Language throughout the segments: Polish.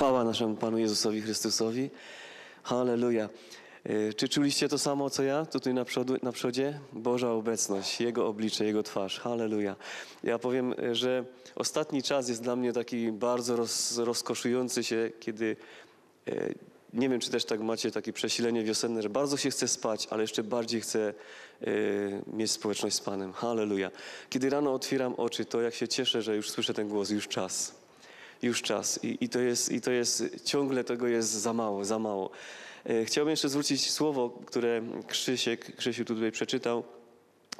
Chwała naszemu Panu Jezusowi Chrystusowi. Halleluja. Czy czuliście to samo, co ja? Tutaj na przodzie? Boża obecność, Jego oblicze, Jego twarz. Halleluja. Ja powiem, że ostatni czas jest dla mnie taki bardzo rozkoszujący się, kiedy... Nie wiem, czy też tak macie takie przesilenie wiosenne, że bardzo się chce spać, ale jeszcze bardziej chcę mieć społeczność z Panem. Halleluja. Kiedy rano otwieram oczy, to jak się cieszę, że już słyszę ten głos, już czas. Już czas. I to jest ciągle tego jest za mało, za mało. Chciałbym jeszcze zwrócić słowo, które Krzysiu tutaj przeczytał.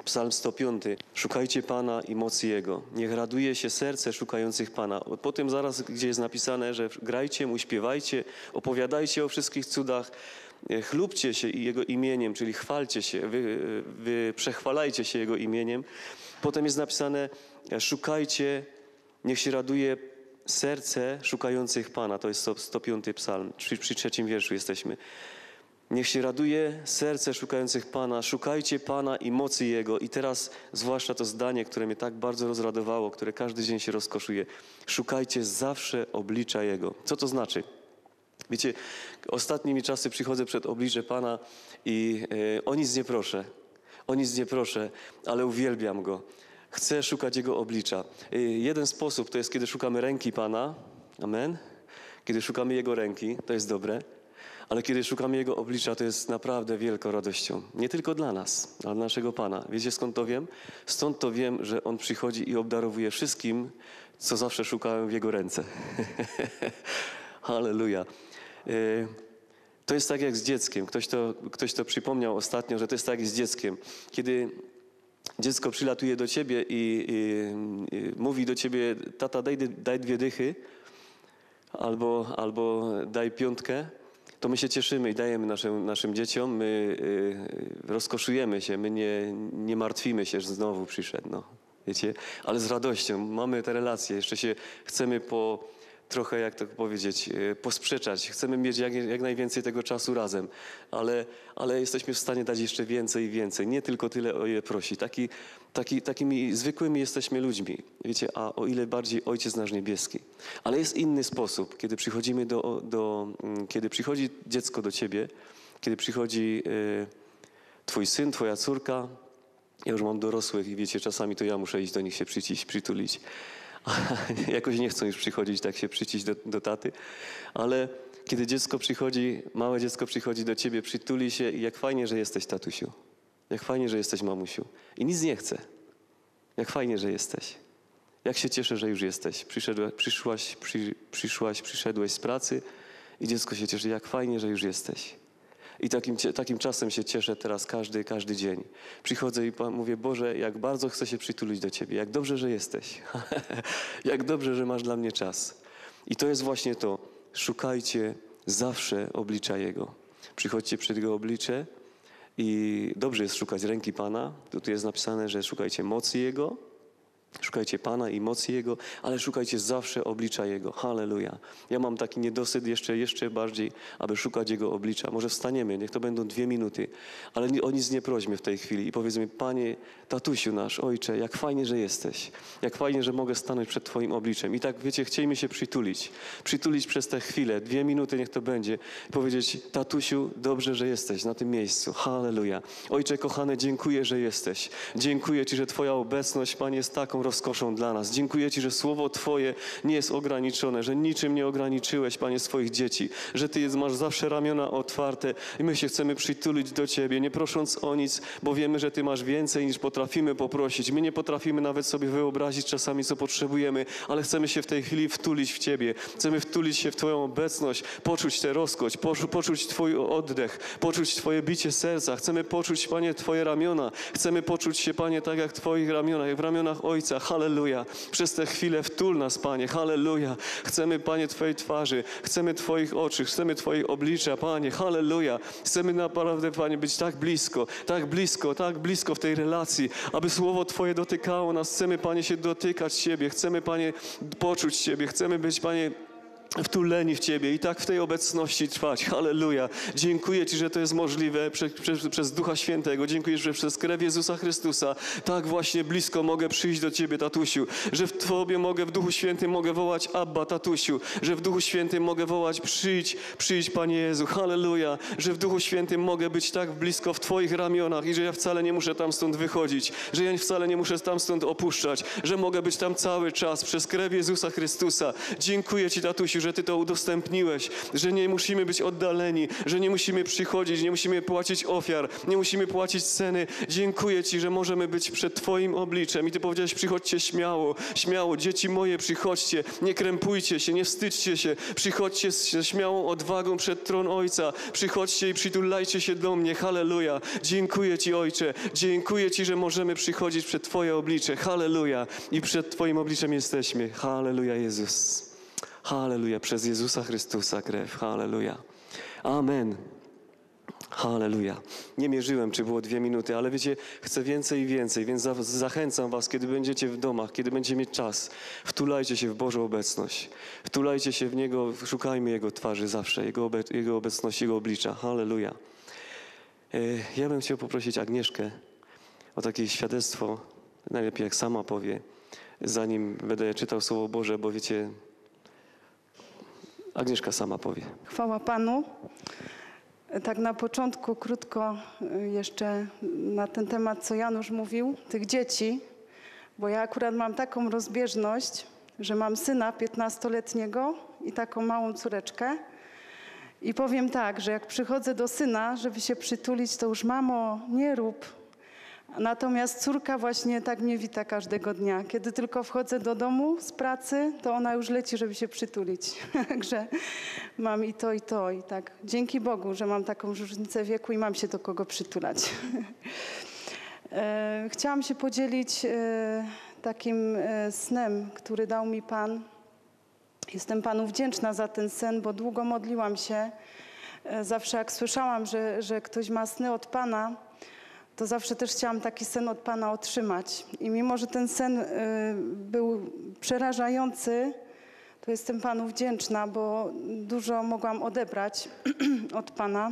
Psalm 105. Szukajcie Pana i mocy Jego. Niech raduje się serce szukających Pana. Potem zaraz, gdzie jest napisane, że grajcie Mu, śpiewajcie, opowiadajcie o wszystkich cudach, chlubcie się Jego imieniem, czyli chwalcie się, przechwalajcie się Jego imieniem. Potem jest napisane, szukajcie, niech się raduje serce szukających Pana. To jest 105 psalm, przy trzecim wierszu jesteśmy. Niech się raduje serce szukających Pana, szukajcie Pana i mocy Jego. I teraz zwłaszcza to zdanie, które mnie tak bardzo rozradowało, które każdy dzień się rozkoszuje. Szukajcie zawsze oblicza Jego. Co to znaczy? Wiecie, ostatnimi czasy przychodzę przed oblicze Pana i o nic nie proszę, ale uwielbiam Go. Chcę szukać Jego oblicza. Jeden sposób to jest, kiedy szukamy ręki Pana. Amen. Kiedy szukamy Jego ręki, to jest dobre. Ale kiedy szukamy Jego oblicza, to jest naprawdę wielką radością. Nie tylko dla nas, ale dla naszego Pana. Wiecie, skąd to wiem? Stąd to wiem, że On przychodzi i obdarowuje wszystkim, co zawsze szukałem w Jego ręce. Halleluja. To jest tak jak z dzieckiem. Ktoś to przypomniał ostatnio, że to jest tak jak z dzieckiem. Kiedy dziecko przylatuje do Ciebie i mówi do Ciebie, tata, daj 2 dychy albo daj 5, to my się cieszymy i dajemy naszym dzieciom, my rozkoszujemy się, my nie martwimy się, że znowu przyszedł, no, wiecie? Ale z radością, mamy te relacje, jeszcze się chcemy trochę, jak to powiedzieć, posprzeczać, chcemy mieć jak najwięcej tego czasu razem, ale jesteśmy w stanie dać jeszcze więcej i więcej, nie tylko tyle, o ile prosi. Takimi zwykłymi jesteśmy ludźmi, wiecie, a o ile bardziej Ojciec nasz niebieski. Ale jest inny sposób, kiedy przychodzimy kiedy przychodzi dziecko do Ciebie, kiedy przychodzi Twój syn, Twoja córka, ja już mam dorosłych i wiecie, czasami to ja muszę iść do nich się przytulić. Jakoś nie chcą już przychodzić, tak się przycić do taty, ale kiedy małe dziecko przychodzi do Ciebie, przytuli się i jak fajnie, że jesteś, tatusiu, jak fajnie, że jesteś, mamusiu, i nic nie chce, jak fajnie, że jesteś, jak się cieszę, że już jesteś, przyszedłeś z pracy i dziecko się cieszy, jak fajnie, że już jesteś. I takim czasem się cieszę teraz każdy dzień. Przychodzę i mówię, Boże, jak bardzo chcę się przytulić do Ciebie. Jak dobrze, że jesteś. Jak dobrze, że masz dla mnie czas. I to jest właśnie to. Szukajcie zawsze oblicza Jego. Przychodźcie przed Jego oblicze i dobrze jest szukać ręki Pana. Tutaj jest napisane, że szukajcie mocy Jego. Szukajcie Pana i mocy Jego, ale szukajcie zawsze oblicza Jego. Halleluja. Ja mam taki niedosyt jeszcze bardziej, aby szukać Jego oblicza. Może wstaniemy, niech to będą 2 minuty, ale o nic nie prośmy w tej chwili i powiedzmy, Panie, tatusiu nasz, Ojcze, jak fajnie, że jesteś. Jak fajnie, że mogę stanąć przed Twoim obliczem. I tak, wiecie, chcielibyśmy się przytulić przez tę chwilę, 2 minuty niech to będzie, i powiedzieć, tatusiu, dobrze, że jesteś na tym miejscu. Halleluja. Ojcze kochany, dziękuję, że jesteś. Dziękuję Ci, że Twoja obecność, Panie, jest taką rozkoszą dla nas. Dziękuję Ci, że słowo Twoje nie jest ograniczone, że niczym nie ograniczyłeś, Panie, swoich dzieci, że Ty masz zawsze ramiona otwarte i my się chcemy przytulić do Ciebie, nie prosząc o nic, bo wiemy, że Ty masz więcej niż potrafimy poprosić. My nie potrafimy nawet sobie wyobrazić czasami, co potrzebujemy, ale chcemy się w tej chwili wtulić w Ciebie. Chcemy wtulić się w Twoją obecność, poczuć tę rozkosz, poczuć Twój oddech, poczuć Twoje bicie serca. Chcemy poczuć, Panie, Twoje ramiona. Chcemy poczuć się, Panie, tak jak w Twoich ramionach, jak w ramionach Ojca. Halleluja. Przez tę chwilę wtul nas, Panie. Halleluja. Chcemy, Panie, Twojej twarzy. Chcemy Twoich oczu. Chcemy Twoich oblicza, Panie. Halleluja. Chcemy naprawdę, Panie, być tak blisko w tej relacji, aby słowo Twoje dotykało nas. Chcemy, Panie, się dotykać Ciebie. Chcemy, Panie, poczuć Ciebie. Chcemy być, Panie, wtuleni w Ciebie i tak w tej obecności trwać. Halleluja. Dziękuję Ci, że to jest możliwe przez Ducha Świętego. Dziękuję, że przez krew Jezusa Chrystusa tak właśnie blisko mogę przyjść do Ciebie, tatusiu. Że w Tobie mogę, w Duchu Świętym mogę wołać Abba, tatusiu. Że w Duchu Świętym mogę wołać przyjdź, przyjdź, Panie Jezu. Halleluja. Że w Duchu Świętym mogę być tak blisko w Twoich ramionach i że ja wcale nie muszę tam stąd wychodzić. Że ja wcale nie muszę tam stąd opuszczać. Że mogę być tam cały czas przez krew Jezusa Chrystusa. Dziękuję Ci, tatusiu, że Ty to udostępniłeś, że nie musimy być oddaleni, że nie musimy przychodzić, nie musimy płacić ofiar, nie musimy płacić ceny. Dziękuję Ci, że możemy być przed Twoim obliczem. I Ty powiedziałeś, przychodźcie śmiało, śmiało, dzieci moje, przychodźcie, nie krępujcie się, nie wstydźcie się, przychodźcie ze śmiałą odwagą przed tron Ojca, przychodźcie i przytulajcie się do mnie, halleluja. Dziękuję Ci, Ojcze, dziękuję Ci, że możemy przychodzić przed Twoje oblicze, halleluja. I przed Twoim obliczem jesteśmy, halleluja, Jezus. Halleluja, przez Jezusa Chrystusa krew, halleluja. Amen. Halleluja. Nie mierzyłem, czy było 2 minuty, ale wiecie, chcę więcej i więcej, więc zachęcam was, kiedy będziecie w domach, kiedy będziecie mieć czas, wtulajcie się w Bożą obecność. Wtulajcie się w Niego, szukajmy Jego twarzy zawsze, Jego obecności, Jego oblicza. Halleluja. Ja bym chciał poprosić Agnieszkę o takie świadectwo, najlepiej jak sama powie, zanim będę czytał Słowo Boże, bo wiecie... Agnieszka sama powie. Chwała Panu. Tak na początku krótko jeszcze na ten temat, co Janusz mówił, tych dzieci, bo ja akurat mam taką rozbieżność, że mam syna 15-letniego i taką małą córeczkę. I powiem tak, że jak przychodzę do syna, żeby się przytulić, to już mamo, nie rób. Natomiast córka właśnie tak mnie wita każdego dnia. Kiedy tylko wchodzę do domu z pracy, to ona już leci, żeby się przytulić. Także mam i to, i to. I tak. Dzięki Bogu, że mam taką różnicę wieku i mam się do kogo przytulać. Chciałam się podzielić takim snem, który dał mi Pan. Jestem Panu wdzięczna za ten sen, bo długo modliłam się. Zawsze jak słyszałam, że ktoś ma sny od Pana, to zawsze też chciałam taki sen od Pana otrzymać. I mimo, że ten sen był przerażający, to jestem Panu wdzięczna, bo dużo mogłam odebrać od Pana.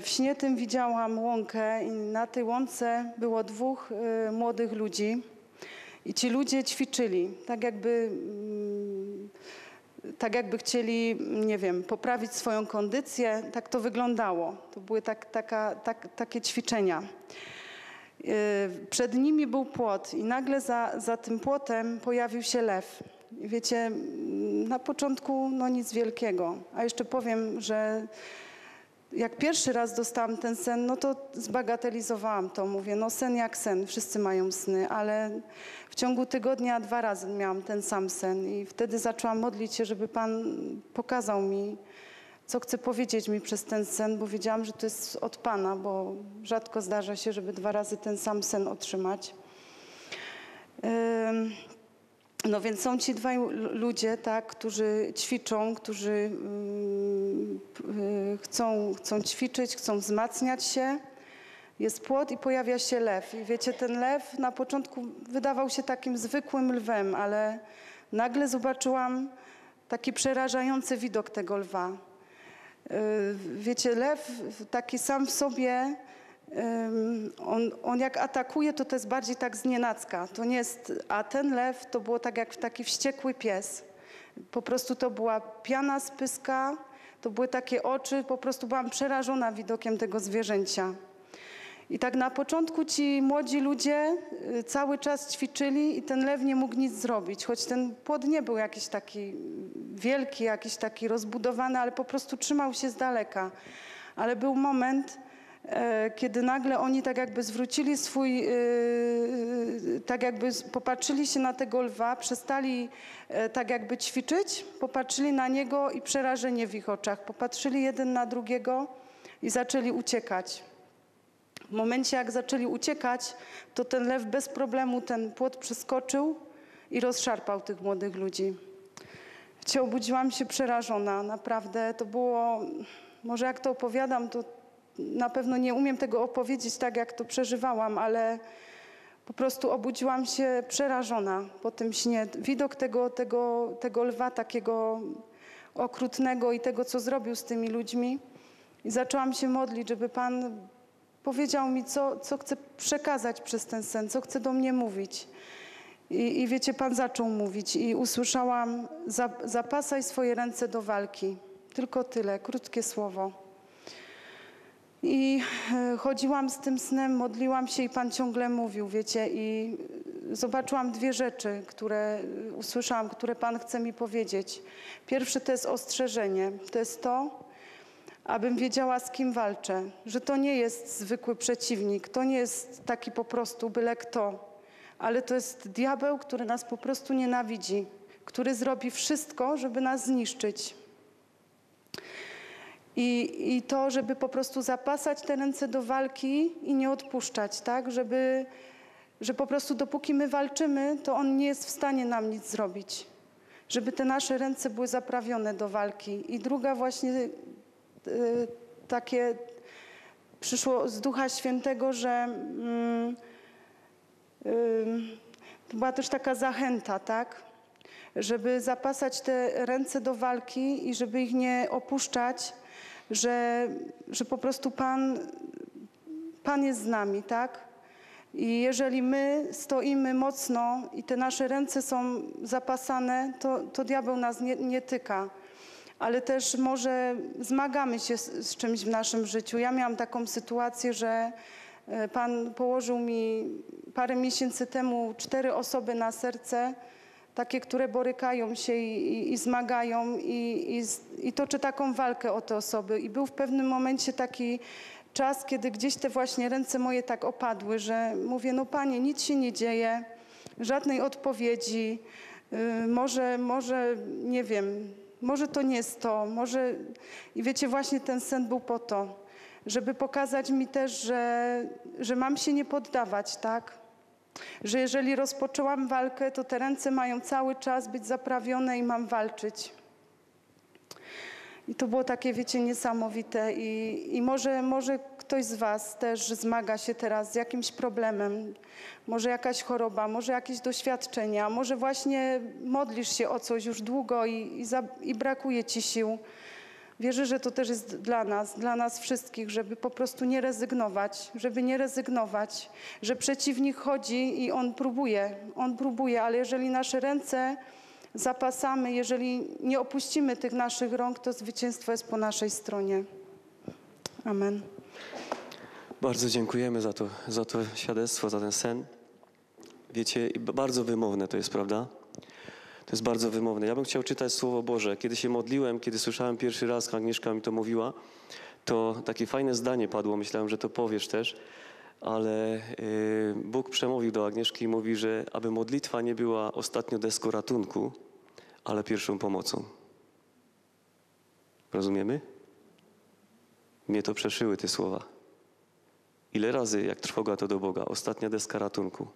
W śnie tym widziałam łąkę i na tej łące było 2 młodych ludzi. I ci ludzie ćwiczyli, tak jakby chcieli, nie wiem, poprawić swoją kondycję. Tak to wyglądało. To były takie ćwiczenia. Przed nimi był płot i nagle za tym płotem pojawił się lew. Wiecie, na początku no nic wielkiego. A jeszcze powiem, że jak pierwszy raz dostałam ten sen, no to zbagatelizowałam to. Mówię, no sen jak sen, wszyscy mają sny, ale w ciągu tygodnia 2 razy miałam ten sam sen i wtedy zaczęłam modlić się, żeby Pan pokazał mi, co chce powiedzieć mi przez ten sen, bo wiedziałam, że to jest od Pana, bo rzadko zdarza się, żeby 2 razy ten sam sen otrzymać. No więc są ci 2 ludzie, tak, którzy ćwiczą, którzy chcą ćwiczyć, chcą wzmacniać się. Jest płot i pojawia się lew. I wiecie, ten lew na początku wydawał się takim zwykłym lwem, ale nagle zobaczyłam taki przerażający widok tego lwa. Wiecie, lew taki sam w sobie... On jak atakuje, to jest bardziej tak znienacka. To nie jest, a ten lew to było tak jak taki wściekły pies. Po prostu to była piana z pyska, to były takie oczy, po prostu byłam przerażona widokiem tego zwierzęcia. I tak na początku ci młodzi ludzie cały czas ćwiczyli i ten lew nie mógł nic zrobić, choć ten płot nie był jakiś taki wielki, jakiś taki rozbudowany, ale po prostu trzymał się z daleka. Ale był moment, kiedy nagle oni tak jakby zwrócili swój, tak jakby popatrzyli się na tego lwa, przestali tak jakby ćwiczyć, popatrzyli na niego i przerażenie w ich oczach. Popatrzyli jeden na drugiego i zaczęli uciekać. W momencie jak zaczęli uciekać, to ten lew bez problemu ten płot przeskoczył i rozszarpał tych młodych ludzi. Wcie obudziłam się przerażona, naprawdę. To było, może jak to opowiadam, to na pewno nie umiem tego opowiedzieć tak, jak to przeżywałam, ale Po prostu obudziłam się przerażona po tym śnie. Widok tego lwa takiego okrutnego i tego, co zrobił z tymi ludźmi. I zaczęłam się modlić, żeby Pan powiedział mi, co chce przekazać przez ten sen, co chce do mnie mówić. I wiecie, Pan zaczął mówić i usłyszałam: zapasaj swoje ręce do walki. Tylko tyle, krótkie słowo. I chodziłam z tym snem, modliłam się i Pan ciągle mówił, wiecie. I zobaczyłam dwie rzeczy, które usłyszałam, które Pan chce mi powiedzieć. Pierwsze to jest ostrzeżenie. To jest to, abym wiedziała, z kim walczę. Że to nie jest zwykły przeciwnik, to nie jest taki po prostu byle kto. Ale to jest diabeł, który nas po prostu nienawidzi, który zrobi wszystko, żeby nas zniszczyć. I to, żeby po prostu zapasać te ręce do walki i nie odpuszczać, tak? Że po prostu dopóki my walczymy, to on nie jest w stanie nam nic zrobić. Żeby te nasze ręce były zaprawione do walki. I druga właśnie takie przyszło z Ducha Świętego, że... To była też taka zachęta, tak? Żeby zapasać te ręce do walki i żeby ich nie opuszczać, że po prostu Pan jest z nami, tak? I jeżeli my stoimy mocno i te nasze ręce są zapasane, to diabeł nas nie tyka. Ale też może zmagamy się z czymś w naszym życiu. Ja miałam taką sytuację, że Pan położył mi parę miesięcy temu 4 osoby na serce, takie, które borykają się i zmagają i toczy taką walkę o te osoby. I był w pewnym momencie taki czas, kiedy gdzieś te właśnie ręce moje tak opadły, że mówię: no Panie, nic się nie dzieje, żadnej odpowiedzi, może nie wiem, może to nie jest to, może... I wiecie, właśnie ten sen był po to, żeby pokazać mi też, że mam się nie poddawać, tak? Że jeżeli rozpoczęłam walkę, to te ręce mają cały czas być zaprawione i mam walczyć. I to było takie, wiecie, niesamowite. I może ktoś z was też zmaga się teraz z jakimś problemem, może jakaś choroba, może jakieś doświadczenia, może właśnie modlisz się o coś już długo i brakuje ci sił. Wierzę, że to też jest dla nas wszystkich, żeby po prostu nie rezygnować, że przeciwnik chodzi i on próbuje, ale jeżeli nasze ręce zapasamy, jeżeli nie opuścimy tych naszych rąk, to zwycięstwo jest po naszej stronie. Amen. Bardzo dziękujemy za to świadectwo, za ten sen. Wiecie, bardzo wymowne to jest, prawda? To jest bardzo wymowne. Ja bym chciał czytać Słowo Boże. Kiedy się modliłem, kiedy słyszałem pierwszy raz, Agnieszka mi to mówiła, to takie fajne zdanie padło. Myślałem, że to powiesz też, ale Bóg przemówił do Agnieszki i mówi, że aby modlitwa nie była ostatnią deską ratunku, ale pierwszą pomocą. Rozumiemy? Mnie to przeszyły te słowa. Ile razy, jak trwoga to do Boga, ostatnia deska ratunku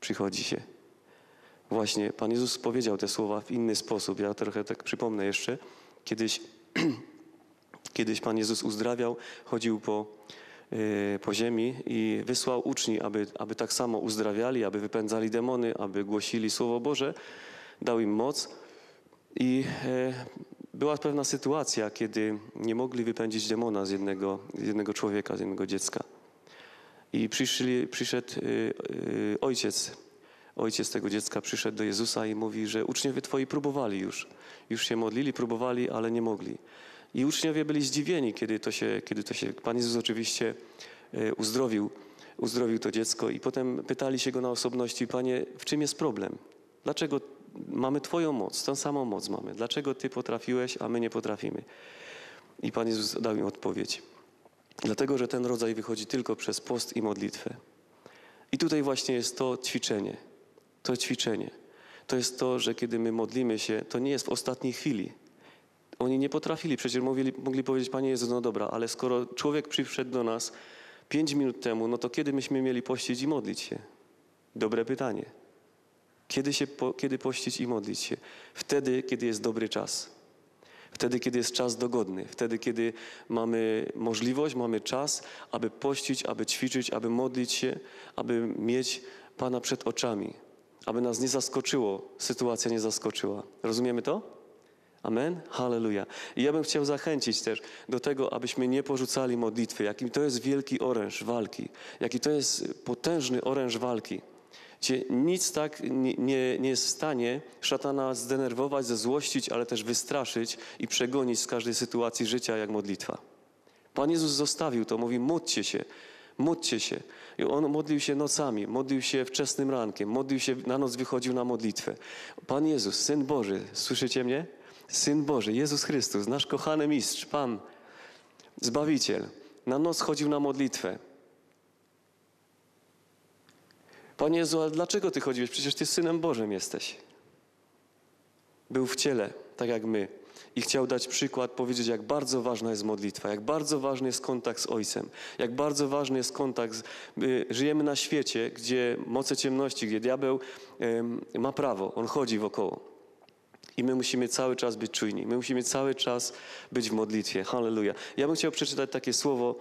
przychodzi się. Właśnie Pan Jezus powiedział te słowa w inny sposób. Ja trochę tak przypomnę jeszcze. Kiedyś Pan Jezus uzdrawiał, chodził po ziemi i wysłał uczniów, aby tak samo uzdrawiali, aby wypędzali demony, aby głosili Słowo Boże. Dał im moc i była pewna sytuacja, kiedy nie mogli wypędzić demona z jednego człowieka, z jednego dziecka. I przyszedł Ojciec tego dziecka przyszedł do Jezusa i mówi, że uczniowie Twoi próbowali już. Już się modlili, próbowali, ale nie mogli. I uczniowie byli zdziwieni, kiedy to się... Pan Jezus oczywiście uzdrowił to dziecko i potem pytali się Go na osobności: Panie, w czym jest problem? Dlaczego mamy Twoją moc, tą samą moc mamy? Dlaczego Ty potrafiłeś, a my nie potrafimy? I Pan Jezus dał im odpowiedź. Dlatego, że ten rodzaj wychodzi tylko przez post i modlitwę. I tutaj właśnie jest to ćwiczenie. To ćwiczenie. To jest to, że kiedy my modlimy się, to nie jest w ostatniej chwili. Oni nie potrafili, przecież mogli powiedzieć: Panie Jezu, no dobra, ale skoro człowiek przyszedł do nas 5 minut temu, no to kiedy myśmy mieli pościć i modlić się? Dobre pytanie. Kiedy pościć i modlić się? Wtedy, kiedy jest dobry czas. Wtedy, kiedy jest czas dogodny. Wtedy, kiedy mamy możliwość, mamy czas, aby pościć, aby ćwiczyć, aby modlić się, aby mieć Pana przed oczami, aby nas nie zaskoczyło, sytuacja nie zaskoczyła. Rozumiemy to? Amen? Halleluja. I ja bym chciał zachęcić też do tego, abyśmy nie porzucali modlitwy. Jaki to jest wielki oręż walki. Jaki to jest potężny oręż walki. Gdzie nic tak nie jest w stanie szatana zdenerwować, zezłościć, ale też wystraszyć i przegonić z każdej sytuacji życia jak modlitwa. Pan Jezus zostawił to, mówi módlcie się, módlcie się. I On modlił się nocami, modlił się wczesnym rankiem, modlił się, na noc wychodził na modlitwę. Pan Jezus, Syn Boży, słyszycie mnie? Syn Boży, Jezus Chrystus, nasz kochany Mistrz, Pan, Zbawiciel, na noc chodził na modlitwę. Panie Jezu, ale dlaczego Ty chodziłeś? Przecież Ty Synem Bożym jesteś. Był w ciele, tak jak my. I chciał dać przykład, powiedzieć, jak bardzo ważna jest modlitwa, jak bardzo ważny jest kontakt z Ojcem, jak bardzo ważny jest kontakt z... Żyjemy na świecie, gdzie moce ciemności, gdzie diabeł ma prawo, on chodzi wokoło. I my musimy cały czas być czujni, my musimy cały czas być w modlitwie. Halleluja. Ja bym chciał przeczytać takie słowo,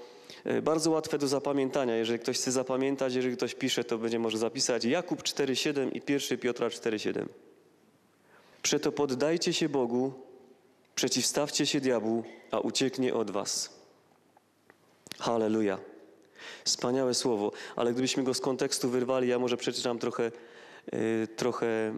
bardzo łatwe do zapamiętania. Jeżeli ktoś chce zapamiętać, jeżeli ktoś pisze, to będzie może zapisać. Jakub 4,7 i 1 Piotra 4,7. Przeto poddajcie się Bogu, przeciwstawcie się diabłu, a ucieknie od was. Halleluja. Wspaniałe słowo. Ale gdybyśmy go z kontekstu wyrwali, ja może przeczytam trochę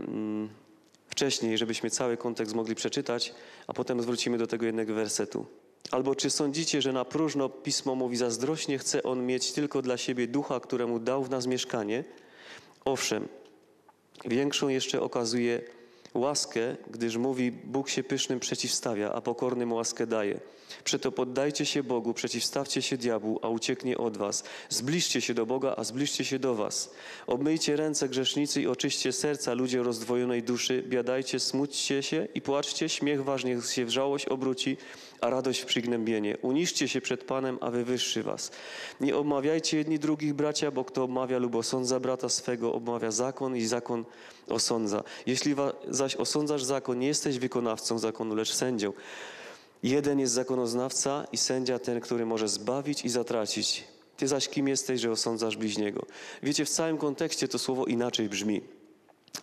wcześniej, żebyśmy cały kontekst mogli przeczytać, a potem zwrócimy do tego jednego wersetu. Albo czy sądzicie, że na próżno Pismo mówi, zazdrośnie chce on mieć tylko dla siebie ducha, któremu dał w nas mieszkanie? Owszem, większą jeszcze okazuje łaskę, gdyż mówi, Bóg się pysznym przeciwstawia, a pokornym łaskę daje. Przeto poddajcie się Bogu, przeciwstawcie się diabłu, a ucieknie od was. Zbliżcie się do Boga, a zbliżcie się do was. Obmyjcie ręce grzesznicy i oczyście serca, ludzie rozdwojonej duszy. Biadajcie, smućcie się i płaczcie. Śmiech wasz niech się w żałość obróci, a radość w przygnębienie. Uniżcie się przed Panem, a wywyższy was. Nie obmawiajcie jedni drugich bracia, bo kto obmawia lub osądza brata swego, obmawia zakon i zakon osądza. Jeśli zaś osądzasz zakon, nie jesteś wykonawcą zakonu, lecz sędzią. Jeden jest zakonoznawca i sędzia ten, który może zbawić i zatracić. Ty zaś kim jesteś, że osądzasz bliźniego? Wiecie, w całym kontekście to słowo inaczej brzmi.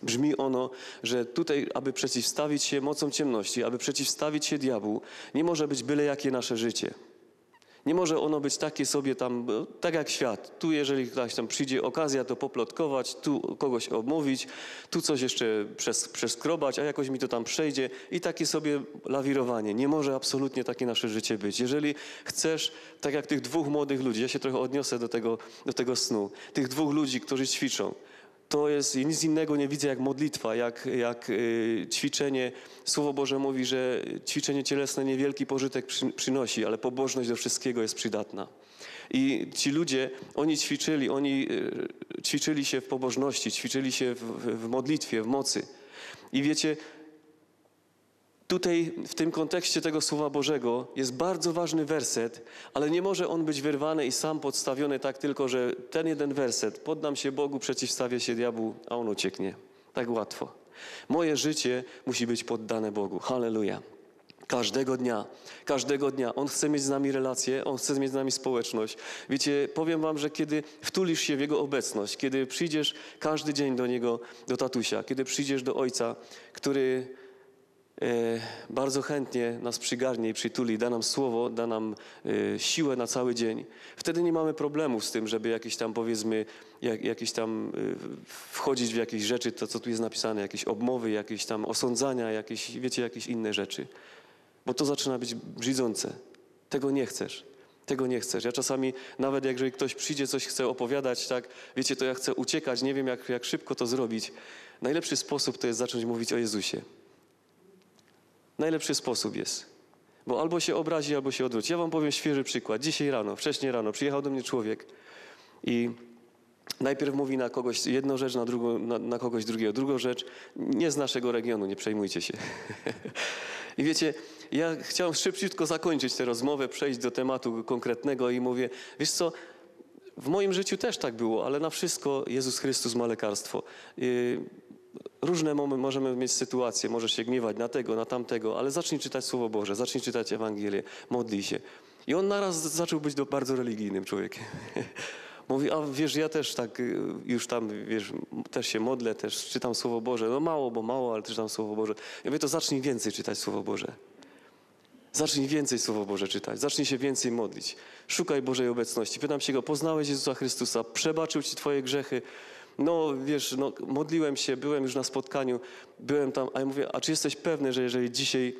Brzmi ono, że tutaj, aby przeciwstawić się mocom ciemności, aby przeciwstawić się diabłu, nie może być byle jakie nasze życie. Nie może ono być takie sobie tam, tak jak świat. Tu jeżeli ktoś tam przyjdzie okazja, to poplotkować, tu kogoś obmówić, tu coś jeszcze przeskrobać, a jakoś mi to tam przejdzie. I takie sobie lawirowanie. Nie może absolutnie takie nasze życie być. Jeżeli chcesz, tak jak tych dwóch młodych ludzi, ja się trochę odniosę do tego snu, tych dwóch ludzi, którzy ćwiczą, to jest, nic innego nie widzę jak modlitwa, jak ćwiczenie. Słowo Boże mówi, że ćwiczenie cielesne niewielki pożytek przynosi, ale pobożność do wszystkiego jest przydatna. I ci ludzie, oni ćwiczyli się w pobożności, ćwiczyli się w modlitwie, w mocy. I wiecie, tutaj w tym kontekście tego Słowa Bożego jest bardzo ważny werset, ale nie może on być wyrwany i sam podstawiony tak tylko, że ten jeden werset, poddam się Bogu, przeciwstawię się diabłu, a on ucieknie. Tak łatwo. Moje życie musi być poddane Bogu. Halleluja. Każdego dnia, każdego dnia. On chce mieć z nami relacje, On chce mieć z nami społeczność. Wiecie, powiem wam, że kiedy wtulisz się w Jego obecność, kiedy przyjdziesz każdy dzień do Niego, do tatusia, kiedy przyjdziesz do Ojca, który... bardzo chętnie nas przygarnie i przytuli, da nam słowo, da nam siłę na cały dzień. Wtedy nie mamy problemów z tym, żeby jakieś tam, powiedzmy, wchodzić w jakieś rzeczy, to co tu jest napisane, jakieś obmowy, jakieś tam osądzania, jakieś, wiecie, jakieś inne rzeczy. Bo to zaczyna być brzydzące. Tego nie chcesz. Tego nie chcesz. Ja czasami, nawet jeżeli ktoś przyjdzie, coś chce opowiadać, tak, wiecie, to ja chcę uciekać, nie wiem jak szybko to zrobić. Najlepszy sposób to jest zacząć mówić o Jezusie. Najlepszy sposób jest, bo albo się obrazi, albo się odwróci. Ja wam powiem świeży przykład. Dzisiaj rano, wcześnie rano przyjechał do mnie człowiek i najpierw mówi na kogoś jedną rzecz, na kogoś drugiego drugą rzecz. Nie z naszego regionu, nie przejmujcie się. I wiecie, ja chciałem szybciutko zakończyć tę rozmowę, przejść do tematu konkretnego i mówię, wiesz co, w moim życiu też tak było, ale na wszystko Jezus Chrystus ma lekarstwo. Różne momenty możemy mieć sytuacje, możesz się gniewać na tego, na tamtego, ale zacznij czytać Słowo Boże, zacznij czytać Ewangelię, modlij się. I on naraz zaczął być bardzo religijnym człowiekiem. Mówi, a wiesz, ja też tak już tam, wiesz, też się modlę, też czytam Słowo Boże. No mało, bo mało, ale czytam Słowo Boże. Ja mówię, to zacznij więcej czytać Słowo Boże. Zacznij więcej Słowo Boże czytać. Zacznij się więcej modlić. Szukaj Bożej obecności. Pytam się go, poznałeś Jezusa Chrystusa? Przebaczył ci twoje grzechy? No wiesz, no, modliłem się, byłem już na spotkaniu, byłem tam, a ja mówię, a czy jesteś pewny, że jeżeli dzisiaj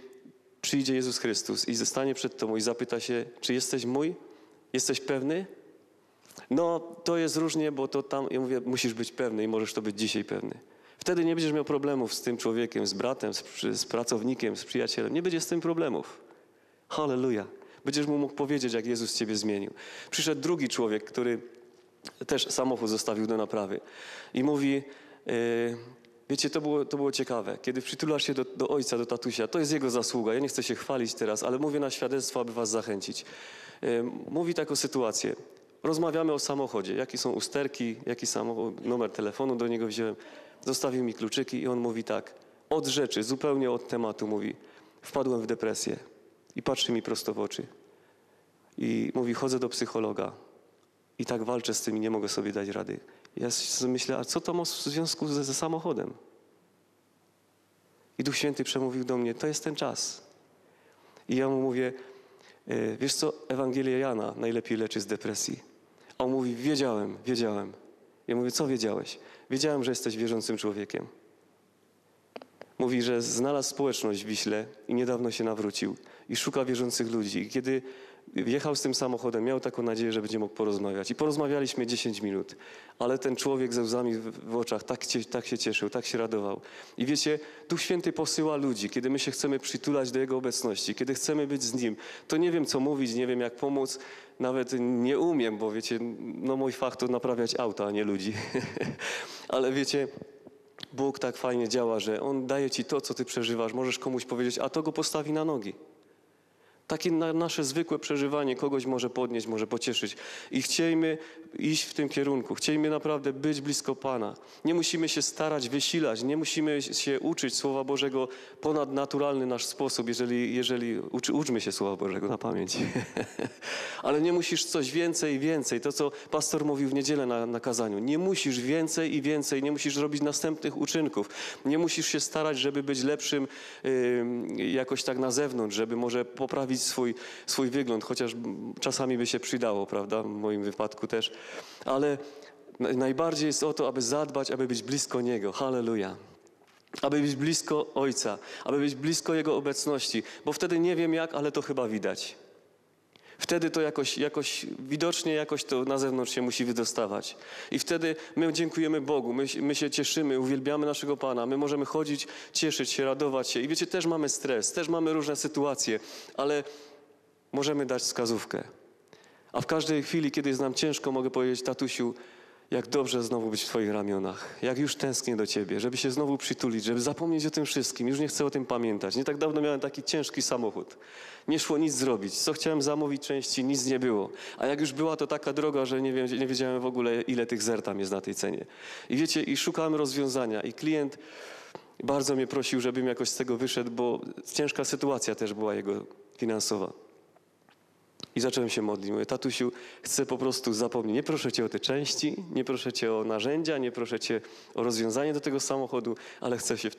przyjdzie Jezus Chrystus i zostanie przed tobą i zapyta się, czy jesteś mój? Jesteś pewny? No to jest różnie, bo to tam, ja mówię, musisz być pewny i możesz to być dzisiaj pewny. Wtedy nie będziesz miał problemów z tym człowiekiem, z bratem, z pracownikiem, z przyjacielem. Nie będzie z tym problemów. Halleluja. Będziesz mu mógł powiedzieć, jak Jezus ciebie zmienił. Przyszedł drugi człowiek, który też samochód zostawił do naprawy i mówi, wiecie, to było ciekawe, kiedy przytulasz się do ojca, do tatusia, to jest jego zasługa, ja nie chcę się chwalić teraz, ale mówię na świadectwo, aby was zachęcić. Mówi taką sytuację, rozmawiamy o samochodzie, jakie są usterki, jaki samochód, numer telefonu do niego wziąłem, zostawił mi kluczyki i on mówi tak, od rzeczy, zupełnie od tematu mówi, wpadłem w depresję i patrzy mi prosto w oczy i mówi, chodzę do psychologa. I tak walczę z tym i nie mogę sobie dać rady. Ja myślę, a co to ma w związku ze samochodem? I Duch Święty przemówił do mnie, to jest ten czas. I ja mu mówię, wiesz co, Ewangelia Jana najlepiej leczy z depresji. A on mówi, wiedziałem. Ja mówię, co wiedziałeś? Wiedziałem, że jesteś wierzącym człowiekiem. Mówi, że znalazł społeczność w Wiśle i niedawno się nawrócił i szuka wierzących ludzi. I kiedy wjechał z tym samochodem, miał taką nadzieję, że będzie mógł porozmawiać. I porozmawialiśmy 10 minut, ale ten człowiek ze łzami w oczach tak się cieszył, tak się radował. I wiecie, Duch Święty posyła ludzi, kiedy my się chcemy przytulać do Jego obecności, kiedy chcemy być z Nim, to nie wiem, co mówić, nie wiem, jak pomóc, nawet nie umiem, bo wiecie, no mój fach to naprawiać auta, a nie ludzi. Ale wiecie, Bóg tak fajnie działa, że On daje ci to, co ty przeżywasz. Możesz komuś powiedzieć, a to go postawi na nogi. Takie nasze zwykłe przeżywanie kogoś może podnieść, może pocieszyć. I chciejmy iść w tym kierunku. Chciejmy naprawdę być blisko Pana. Nie musimy się starać, wysilać. Nie musimy się uczyć Słowa Bożego ponad naturalny nasz sposób. Uczmy się Słowa Bożego na pamięć. Ale nie musisz coś więcej. To, co pastor mówił w niedzielę na kazaniu. Nie musisz więcej. Nie musisz robić następnych uczynków. Nie musisz się starać, żeby być lepszym jakoś tak na zewnątrz, żeby może poprawić swój wygląd, chociaż czasami by się przydało, prawda, w moim wypadku też, ale najbardziej jest o to, aby zadbać, aby być blisko Niego, halleluja, aby być blisko Ojca, aby być blisko Jego obecności, bo wtedy nie wiem jak, ale to chyba widać. Wtedy to jakoś widocznie to na zewnątrz się musi wydostawać. I wtedy my dziękujemy Bogu, my się cieszymy, uwielbiamy naszego Pana, my możemy chodzić, cieszyć się, radować się. I wiecie, też mamy stres, też mamy różne sytuacje, ale możemy dać wskazówkę. A w każdej chwili, kiedy jest nam ciężko, mogę powiedzieć, tatusiu, jak dobrze znowu być w Twoich ramionach, jak już tęsknię do Ciebie, żeby się znowu przytulić, żeby zapomnieć o tym wszystkim, już nie chcę o tym pamiętać. Nie tak dawno miałem taki ciężki samochód. Nie szło nic zrobić, co chciałem zamówić części, nic nie było. A jak już była to taka droga, że nie wiedziałem w ogóle, ile tych zer tam jest na tej cenie. I wiecie, i szukałem rozwiązania i klient bardzo mnie prosił, żebym jakoś z tego wyszedł, bo ciężka sytuacja też była jego finansowa. I zacząłem się modlić. Mówię, tatusiu, chcę po prostu zapomnieć. Nie proszę Cię o te części, nie proszę Cię o narzędzia, nie proszę Cię o rozwiązanie do tego samochodu, ale chcę się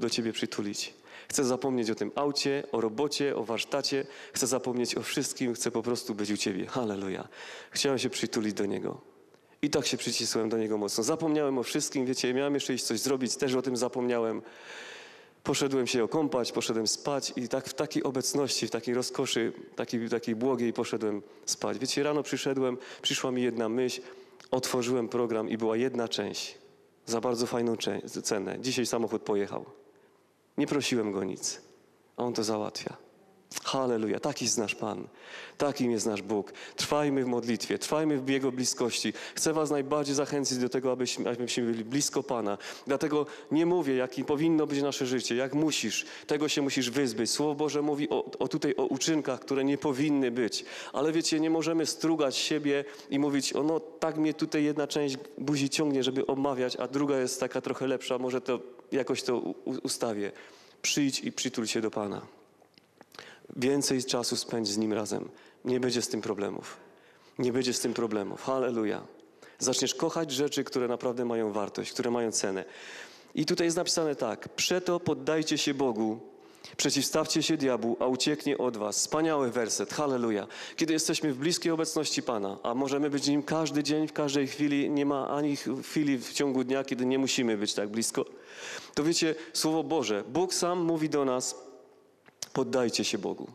do Ciebie przytulić. Chcę zapomnieć o tym aucie, o robocie, o warsztacie. Chcę zapomnieć o wszystkim. Chcę po prostu być u Ciebie. Halleluja. Chciałem się przytulić do Niego. I tak się przycisłem do Niego mocno. Zapomniałem o wszystkim. Wiecie, miałem jeszcze iść coś zrobić. Też o tym zapomniałem. Poszedłem się okąpać, poszedłem spać i tak w takiej obecności, w takiej rozkoszy, takiej błogiej poszedłem spać. Wiecie, rano przyszła mi jedna myśl, otworzyłem program i była jedna część za bardzo fajną cenę. Dzisiaj samochód pojechał. Nie prosiłem go nic, a on to załatwia. Halleluja, taki jest nasz Pan, takim jest nasz Bóg. Trwajmy w modlitwie, trwajmy w Jego bliskości. Chcę was najbardziej zachęcić do tego, abyśmy byli blisko Pana. Dlatego nie mówię, jakim powinno być nasze życie, jak musisz, tego się musisz wyzbyć. Słowo Boże mówi o uczynkach, które nie powinny być. Ale wiecie, nie możemy strugać siebie i mówić, o no tak mnie tutaj jedna część buzi ciągnie, żeby omawiać, a druga jest taka trochę lepsza, może to jakoś to ustawię. Przyjdź i przytul się do Pana. Więcej czasu spędź z Nim razem. Nie będzie z tym problemów. nie będzie z tym problemów. Halleluja. Zaczniesz kochać rzeczy, które naprawdę mają wartość, które mają cenę. I tutaj jest napisane tak. Przeto poddajcie się Bogu, przeciwstawcie się diabłu, a ucieknie od was. Wspaniały werset. Halleluja. Kiedy jesteśmy w bliskiej obecności Pana, a możemy być Nim każdy dzień, w każdej chwili, nie ma ani chwili w ciągu dnia, kiedy nie musimy być tak blisko, to wiecie, Słowo Boże, Bóg sam mówi do nas, poddajcie się Bogu.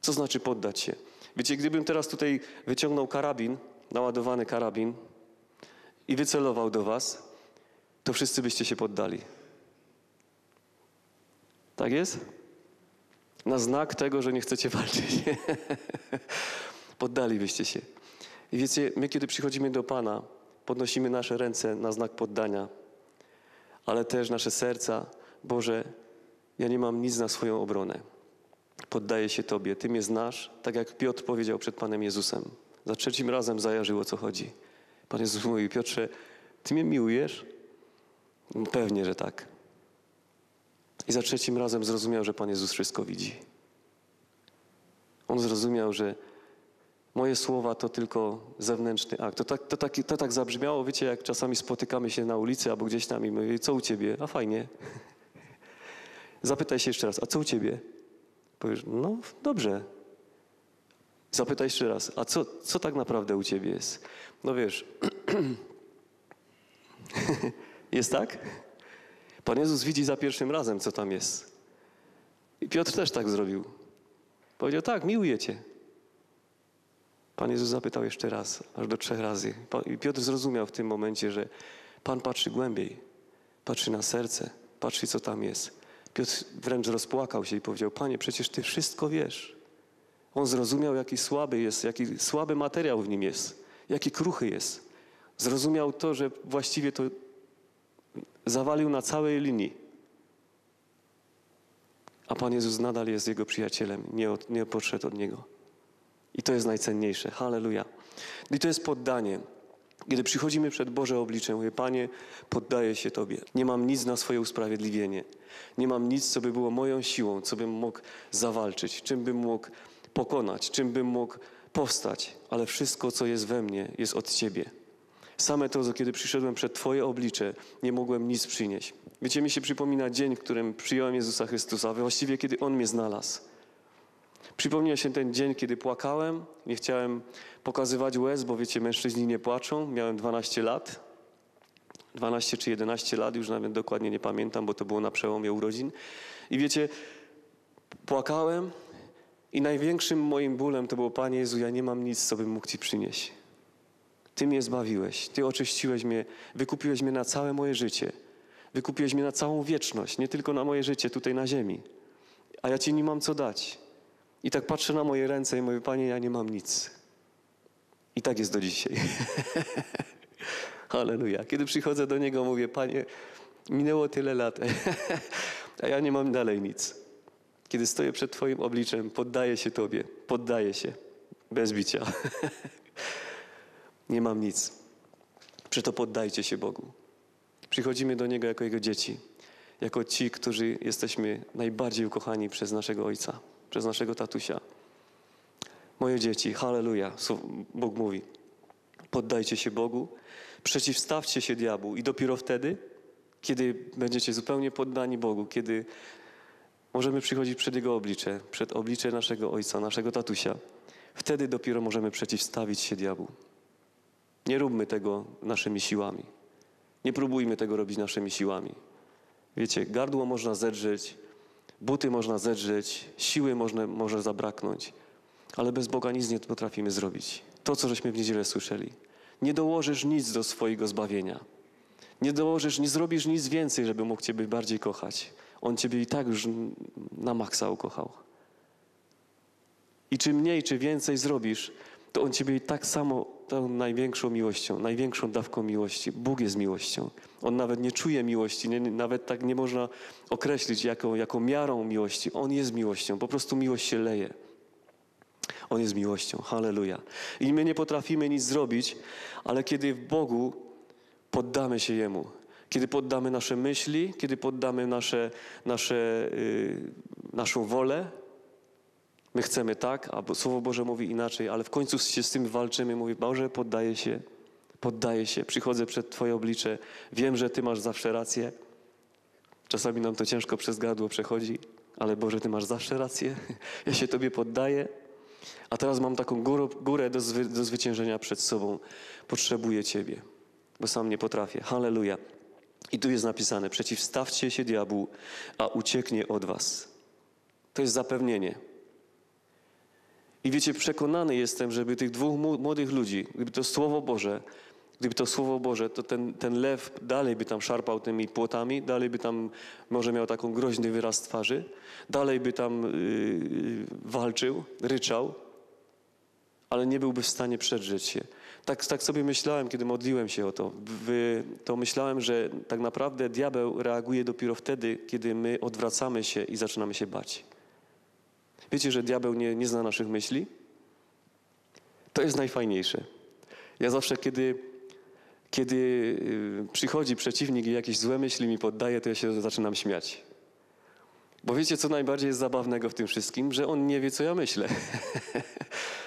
Co znaczy poddać się? Wiecie, gdybym teraz tutaj wyciągnął karabin, naładowany karabin i wycelował do was, to wszyscy byście się poddali. Tak jest? Na znak tego, że nie chcecie walczyć. Poddalibyście się. I wiecie, my kiedy przychodzimy do Pana, podnosimy nasze ręce na znak poddania, ale też nasze serca. Boże, ja nie mam nic na swoją obronę. Poddaję się Tobie. Ty mnie znasz, tak jak Piotr powiedział przed Panem Jezusem. Za trzecim razem zajarzyło, o co chodzi. Pan Jezus mówi, Piotrze, Ty mnie miłujesz? Pewnie, że tak. I za trzecim razem zrozumiał, że Pan Jezus wszystko widzi. On zrozumiał, że moje słowa to tylko zewnętrzny akt. To tak zabrzmiało, wiecie, jak czasami spotykamy się na ulicy albo gdzieś tam i mówię, co u ciebie? A fajnie. Zapytaj się jeszcze raz, a co u ciebie? Powiesz, no dobrze. Zapytaj jeszcze raz, a co tak naprawdę u ciebie jest? No wiesz, jest tak? Pan Jezus widzi za pierwszym razem, co tam jest. I Piotr też tak zrobił. Powiedział, tak, miłuję Cię. Pan Jezus zapytał jeszcze raz, aż do 3 razy. I Piotr zrozumiał w tym momencie, że Pan patrzy głębiej, patrzy na serce, patrzy, co tam jest. Piotr wręcz rozpłakał się i powiedział, Panie, przecież Ty wszystko wiesz. On zrozumiał, jaki słaby jest, jaki słaby materiał w nim jest, jaki kruchy jest. Zrozumiał to, że właściwie to zawalił na całej linii. A Pan Jezus nadal jest Jego przyjacielem. Nie podszedł od Niego. I to jest najcenniejsze. Halleluja. I to jest poddanie. Kiedy przychodzimy przed Boże oblicze, mówię, Panie, poddaję się Tobie. Nie mam nic na swoje usprawiedliwienie. Nie mam nic, co by było moją siłą, co bym mógł zawalczyć, czym bym mógł pokonać, czym bym mógł powstać. Ale wszystko, co jest we mnie, jest od Ciebie. Same to, kiedy przyszedłem przed Twoje oblicze, nie mogłem nic przynieść. Wiecie, mi się przypomina dzień, w którym przyjąłem Jezusa Chrystusa, właściwie kiedy On mnie znalazł. Przypomniał się ten dzień, kiedy płakałem, nie chciałem pokazywać łez, bo wiecie, mężczyźni nie płaczą. Miałem 12 lat, 12 czy 11 lat, już nawet dokładnie nie pamiętam, bo to było na przełomie urodzin. I wiecie, płakałem i największym moim bólem to było, Panie Jezu, ja nie mam nic, co bym mógł Ci przynieść. Ty mnie zbawiłeś, Ty oczyściłeś mnie, wykupiłeś mnie na całe moje życie. Wykupiłeś mnie na całą wieczność, nie tylko na moje życie tutaj na ziemi. A ja Ci nie mam co dać. I tak patrzę na moje ręce i mówię, Panie, ja nie mam nic. I tak jest do dzisiaj. Halleluja. Kiedy przychodzę do Niego, mówię, Panie, minęło tyle lat, a ja nie mam dalej nic. Kiedy stoję przed Twoim obliczem, poddaję się Tobie, poddaję się, bez bicia. Nie mam nic. Przeto poddajcie się Bogu. Przychodzimy do Niego jako Jego dzieci. Jako ci, którzy jesteśmy najbardziej ukochani przez naszego Ojca. Przez naszego tatusia. Moje dzieci, halleluja. Bóg mówi. Poddajcie się Bogu. Przeciwstawcie się diabłu. I dopiero wtedy, kiedy będziecie zupełnie poddani Bogu. Kiedy możemy przychodzić przed Jego oblicze. Przed oblicze naszego Ojca, naszego tatusia. Wtedy dopiero możemy przeciwstawić się diabłu. Nie róbmy tego naszymi siłami. Nie próbujmy tego robić naszymi siłami. Wiecie, gardło można zedrzeć, buty można zedrzeć, siły może zabraknąć, ale bez Boga nic nie potrafimy zrobić. To, co żeśmy w niedzielę słyszeli. Nie dołożysz nic do swojego zbawienia. Nie zrobisz nic więcej, żeby mógł Ciebie bardziej kochać. On Ciebie i tak już na maksa ukochał. I czy mniej, czy więcej zrobisz, to On Ciebie i tak samo tą największą miłością, największą dawką miłości. Bóg jest miłością. On nawet nie czuje miłości, nawet tak nie można określić, jaką miarą miłości. On jest miłością, po prostu miłość się leje. On jest miłością, halleluja. I my nie potrafimy nic zrobić, ale kiedy w Bogu poddamy się Jemu, kiedy poddamy nasze myśli, kiedy poddamy naszą wolę, My chcemy tak, a Słowo Boże mówi inaczej, ale w końcu się z tym walczymy. Mówi, Boże, poddaję się, przychodzę przed Twoje oblicze, wiem, że Ty masz zawsze rację. Czasami nam to ciężko przez gardło przechodzi, ale Boże, Ty masz zawsze rację, ja się Tobie poddaję, a teraz mam taką górę do zwyciężenia przed sobą. Potrzebuję Ciebie, bo sam nie potrafię. Halleluja. I tu jest napisane, przeciwstawcie się diabłu, a ucieknie od was. To jest zapewnienie. I wiecie, przekonany jestem, żeby tych dwóch młodych ludzi, gdyby to Słowo Boże, to ten lew dalej by tam szarpał tymi płotami, dalej by tam może miał taką groźny wyraz twarzy, dalej by tam walczył, ryczał, ale nie byłby w stanie przedrzeć się. Tak sobie myślałem, kiedy modliłem się o to. To myślałem, że tak naprawdę diabeł reaguje dopiero wtedy, kiedy my odwracamy się i zaczynamy się bać. Wiecie, że diabeł nie zna naszych myśli? To jest najfajniejsze. Ja zawsze, kiedy przychodzi przeciwnik i jakieś złe myśli mi poddaje, to ja się zaczynam śmiać. Bo wiecie, co najbardziej jest zabawnego w tym wszystkim? Że on nie wie, co ja myślę.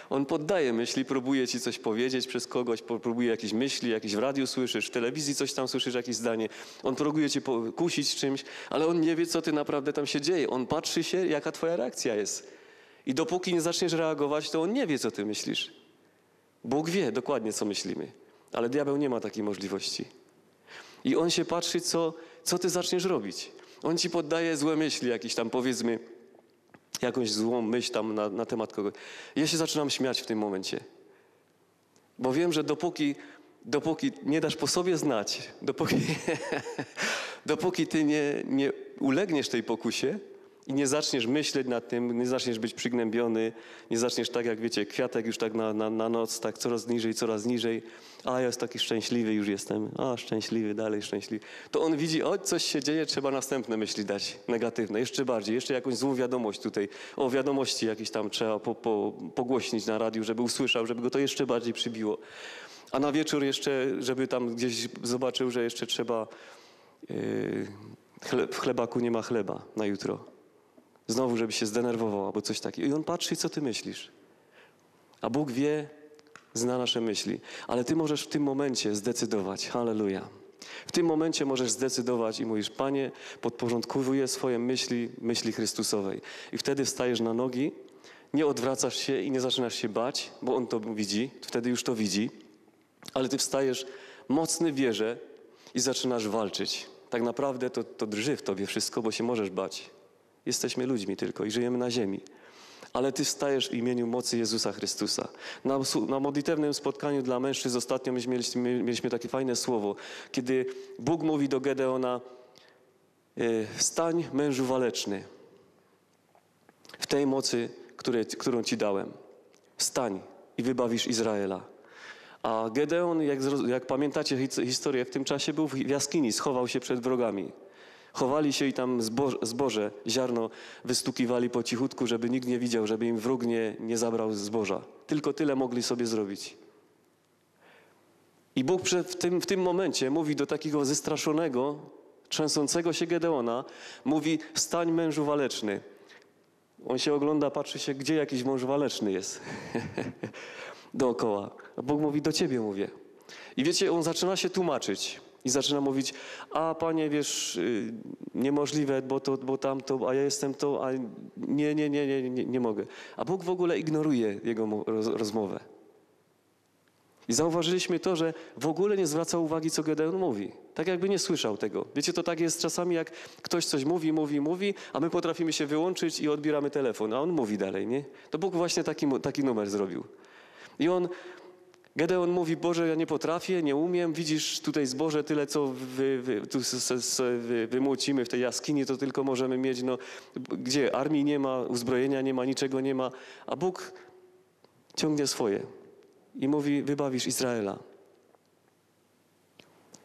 On poddaje myśli, próbuje ci coś powiedzieć przez kogoś, próbuje jakieś myśli, jakieś w radiu słyszysz, w telewizji coś tam słyszysz, jakieś zdanie. On próbuje cię kusić czymś, ale on nie wie, co ty naprawdę tam się dzieje. On patrzy się, jaka twoja reakcja jest. I dopóki nie zaczniesz reagować, to on nie wie, co ty myślisz. Bóg wie dokładnie, co myślimy. Ale diabeł nie ma takiej możliwości. I on się patrzy, co ty zaczniesz robić. On ci poddaje złe myśli, jakieś tam powiedzmy, jakąś złą myśl tam na temat kogoś. Ja się zaczynam śmiać w tym momencie. Bo wiem, że dopóki nie dasz po sobie znać, dopóki ty nie ulegniesz tej pokusie i nie zaczniesz myśleć nad tym, nie zaczniesz być przygnębiony, nie zaczniesz tak jak wiecie, kwiatek już tak na noc, tak coraz niżej. A ja jest taki szczęśliwy już jestem. A szczęśliwy, dalej szczęśliwy. To on widzi, o coś się dzieje, trzeba następne myśli dać, negatywne, jeszcze bardziej, jeszcze jakąś złą wiadomość tutaj. O wiadomości jakieś tam trzeba pogłośnić na radiu, żeby usłyszał, żeby go to jeszcze bardziej przybiło. A na wieczór jeszcze, żeby tam gdzieś zobaczył, że jeszcze trzeba, w chlebaku nie ma chleba na jutro. Znowu, żeby się zdenerwował albo coś takiego. I on patrzy, co ty myślisz. A Bóg wie, zna nasze myśli. Ale ty możesz w tym momencie zdecydować. Halleluja. W tym momencie możesz zdecydować i mówisz, Panie, podporządkowuję swoje myśli Chrystusowej. I wtedy wstajesz na nogi, nie odwracasz się i nie zaczynasz się bać, bo On to widzi, wtedy już to widzi. Ale ty wstajesz mocny w wierze i zaczynasz walczyć. Tak naprawdę to drży w tobie wszystko, bo się możesz bać. Jesteśmy ludźmi tylko i żyjemy na ziemi. Ale ty wstajesz w imieniu mocy Jezusa Chrystusa. Na modlitewnym spotkaniu dla mężczyzn ostatnio mieliśmy takie fajne słowo, kiedy Bóg mówi do Gedeona, wstań mężu waleczny w tej mocy, którą ci dałem. Wstań i wybawisz Izraela. A Gedeon, jak pamiętacie historię, w tym czasie był w jaskini, schował się przed wrogami. Chowali się i tam zboże, ziarno wystukiwali po cichutku, żeby nikt nie widział, żeby im wróg nie zabrał zboża. Tylko tyle mogli sobie zrobić. I Bóg w tym momencie mówi do takiego zestraszonego, trzęsącego się Gedeona, mówi, wstań mężu waleczny. On się ogląda, patrzy się, gdzie jakiś mąż waleczny jest. Dookoła. A Bóg mówi, do ciebie mówię. I wiecie, on zaczyna się tłumaczyć. I zaczyna mówić, a Panie, wiesz, niemożliwe, bo tamto, a ja jestem to, a nie mogę. A Bóg w ogóle ignoruje jego rozmowę. I zauważyliśmy to, że w ogóle nie zwraca uwagi, co Gedeon mówi. Tak jakby nie słyszał tego. Wiecie, to tak jest czasami, jak ktoś coś mówi, a my potrafimy się wyłączyć i odbieramy telefon, a on mówi dalej, nie? To Bóg właśnie taki numer zrobił. I Gedeon mówi, Boże, ja nie potrafię, nie umiem, widzisz tutaj zboże tyle, co wymucimy w tej jaskini, to tylko możemy mieć, no gdzie armii nie ma, uzbrojenia nie ma, niczego nie ma, a Bóg ciągnie swoje i mówi, wybawisz Izraela.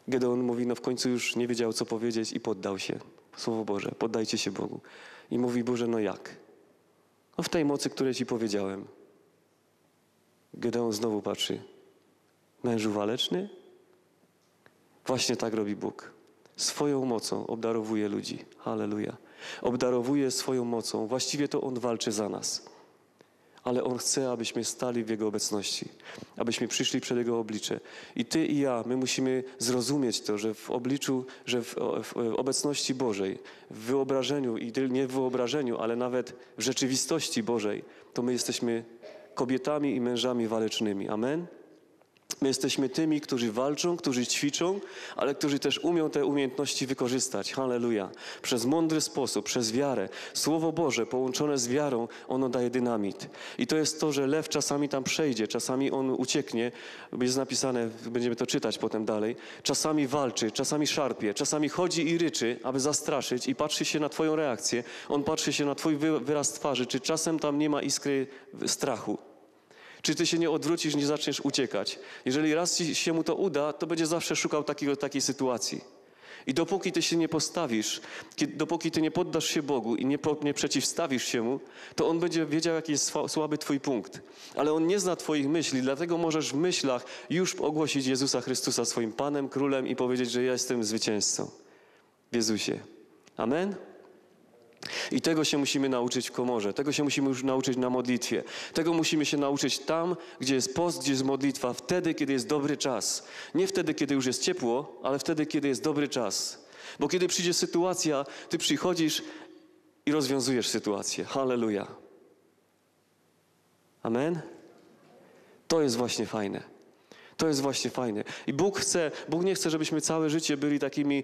Gedeon mówi, no w końcu już nie wiedział, co powiedzieć i poddał się. Słowo Boże, poddajcie się Bogu. I mówi, Boże, no jak? No w tej mocy, której ci powiedziałem. Gedeon znowu patrzy. Mężu waleczny? Właśnie tak robi Bóg. Swoją mocą obdarowuje ludzi. Halleluja. Obdarowuje swoją mocą. Właściwie to On walczy za nas. ale On chce, abyśmy stali w Jego obecności, abyśmy przyszli przed Jego oblicze. I Ty i ja, my musimy zrozumieć to, że w obliczu, że w obecności Bożej, w wyobrażeniu i nie w wyobrażeniu, ale nawet w rzeczywistości Bożej, to my jesteśmy kobietami i mężami walecznymi. Amen? My jesteśmy tymi, którzy walczą, którzy ćwiczą, ale którzy też umią te umiejętności wykorzystać. Halleluja. Przez mądry sposób, przez wiarę. Słowo Boże połączone z wiarą, ono daje dynamit. I to jest to, że lew czasami tam przejdzie, czasami on ucieknie. Jest napisane, będziemy to czytać potem dalej. Czasami walczy, czasami szarpie, czasami chodzi i ryczy, aby zastraszyć i patrzy się na Twoją reakcję. On patrzy się na Twój wyraz twarzy, czy czasem tam nie ma iskry strachu. Czy Ty się nie odwrócisz, nie zaczniesz uciekać? Jeżeli raz się mu to uda, to będzie zawsze szukał takiej sytuacji. I dopóki Ty się nie postawisz, dopóki Ty nie poddasz się Bogu i nie przeciwstawisz się Mu, to On będzie wiedział, jaki jest słaby Twój punkt. Ale On nie zna Twoich myśli, dlatego możesz w myślach już ogłosić Jezusa Chrystusa swoim Panem, Królem i powiedzieć, że ja jestem zwycięzcą w Jezusie. Amen? I tego się musimy nauczyć w komorze, tego się musimy już nauczyć na modlitwie, tego musimy się nauczyć tam, gdzie jest post, gdzie jest modlitwa, wtedy, kiedy jest dobry czas. Nie wtedy, kiedy już jest ciepło, ale wtedy, kiedy jest dobry czas. Bo kiedy przyjdzie sytuacja, Ty przychodzisz i rozwiązujesz sytuację. Halleluja. Amen? To jest właśnie fajne. To jest właśnie fajne. I Bóg nie chce, żebyśmy całe życie byli takimi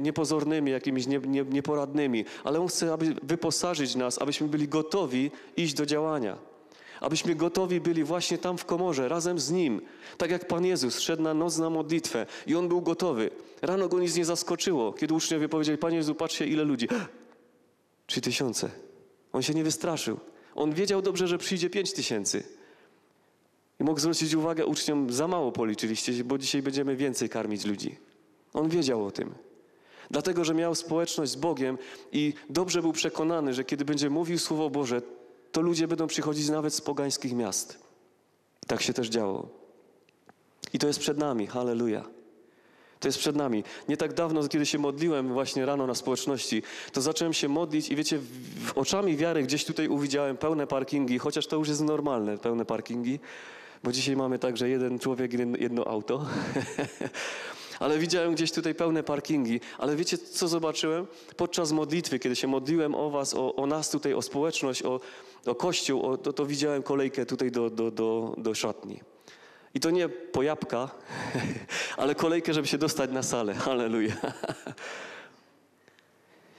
niepozornymi, jakimiś nieporadnymi, ale On chce, aby wyposażyć nas, abyśmy byli gotowi iść do działania. Abyśmy gotowi byli właśnie tam w komorze, razem z Nim. Tak jak Pan Jezus szedł na noc na modlitwę i On był gotowy. Rano Go nic nie zaskoczyło, kiedy uczniowie powiedzieli, Panie Jezu, patrzcie ile ludzi. 3000. On się nie wystraszył. On wiedział dobrze, że przyjdzie 5000. I mógł zwrócić uwagę uczniom, za mało policzyliście, bo dzisiaj będziemy więcej karmić ludzi. On wiedział o tym. Dlatego, że miał społeczność z Bogiem i dobrze był przekonany, że kiedy będzie mówił Słowo Boże, to ludzie będą przychodzić nawet z pogańskich miast. Tak się też działo. I to jest przed nami. Halleluja. To jest przed nami. Nie tak dawno, kiedy się modliłem właśnie rano na społeczności, to zacząłem się modlić i wiecie, oczami wiary gdzieś tutaj uwidziałem pełne parkingi, chociaż to już jest normalne, pełne parkingi. Bo dzisiaj mamy tak, że jeden człowiek, jedno auto. Ale widziałem gdzieś tutaj pełne parkingi. Ale wiecie, co zobaczyłem? Podczas modlitwy, kiedy się modliłem o was, o nas tutaj, o społeczność, o kościół, to widziałem kolejkę tutaj do szatni. I to nie po jabłka, ale kolejkę, żeby się dostać na salę. Halleluja.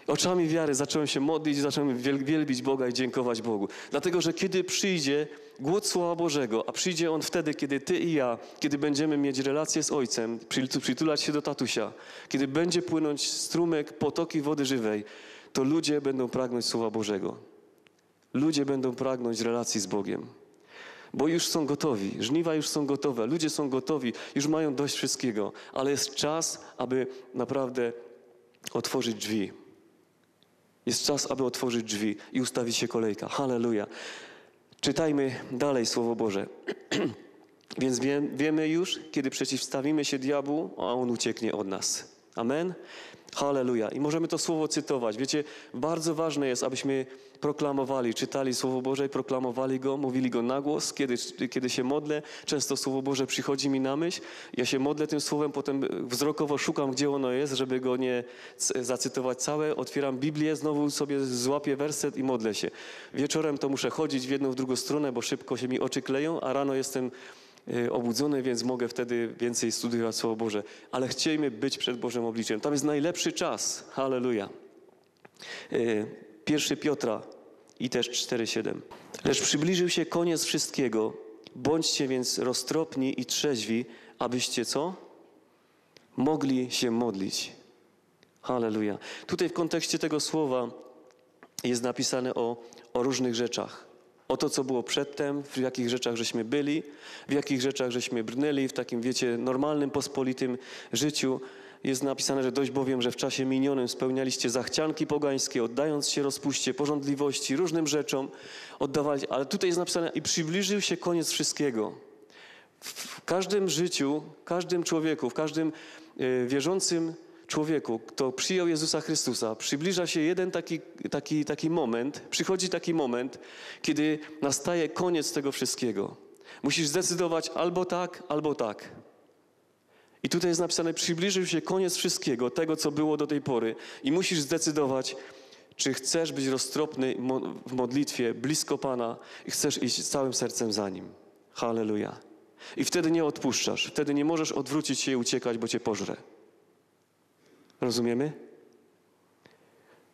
Oczami wiary zacząłem się modlić, zacząłem wielbić Boga i dziękować Bogu. Dlatego, że kiedy przyjdzie głód Słowa Bożego, a przyjdzie on wtedy, kiedy Ty i ja, kiedy będziemy mieć relację z Ojcem, przytulać się do tatusia, kiedy będzie płynąć strumyk, potoki wody żywej, to ludzie będą pragnąć Słowa Bożego. Ludzie będą pragnąć relacji z Bogiem. Bo już są gotowi, żniwa już są gotowe, ludzie są gotowi, już mają dość wszystkiego, ale jest czas, aby naprawdę otworzyć drzwi. Jest czas, aby otworzyć drzwi i ustawić się kolejka. Halleluja. Czytajmy dalej Słowo Boże. Więc wiemy już, kiedy przeciwstawimy się diabłu, a on ucieknie od nas. Amen? Halleluja. I możemy to słowo cytować. Wiecie, bardzo ważne jest, abyśmy proklamowali, czytali Słowo Boże i proklamowali go, mówili go na głos. Kiedy się modlę, często Słowo Boże przychodzi mi na myśl. Ja się modlę tym słowem, potem wzrokowo szukam, gdzie ono jest, żeby go nie zacytować całe. Otwieram Biblię, znowu sobie złapię werset i modlę się. Wieczorem to muszę chodzić w jedną, w drugą stronę, bo szybko się mi oczy kleją, a rano jestem obudzony, więc mogę wtedy więcej studiować Słowo Boże. Ale chciejmy być przed Bożym obliczem. Tam jest najlepszy czas. Halleluja. 1 Piotra i też 4,7. Lecz przybliżył się koniec wszystkiego. Bądźcie więc roztropni i trzeźwi, abyście co? Mogli się modlić. Halleluja. Tutaj w kontekście tego słowa jest napisane o różnych rzeczach. O to, co było przedtem, w jakich rzeczach żeśmy byli, w jakich rzeczach żeśmy brnęli, w takim, wiecie, normalnym, pospolitym życiu. Jest napisane, że dość bowiem, że w czasie minionym spełnialiście zachcianki pogańskie, oddając się rozpuście, pożądliwości, różnym rzeczom oddawali. Ale tutaj jest napisane i przybliżył się koniec wszystkiego. W każdym życiu, w każdym człowieku, w każdym wierzącym człowieku, kto przyjął Jezusa Chrystusa, przybliża się jeden taki moment, przychodzi taki moment, kiedy nastaje koniec tego wszystkiego. Musisz zdecydować albo tak, albo tak. I tutaj jest napisane, przybliżył się koniec wszystkiego, tego, co było do tej pory. I musisz zdecydować, czy chcesz być roztropny w modlitwie, blisko Pana i chcesz iść całym sercem za Nim. Halleluja. I wtedy nie odpuszczasz, wtedy nie możesz odwrócić się i uciekać, bo cię pożre. Rozumiemy?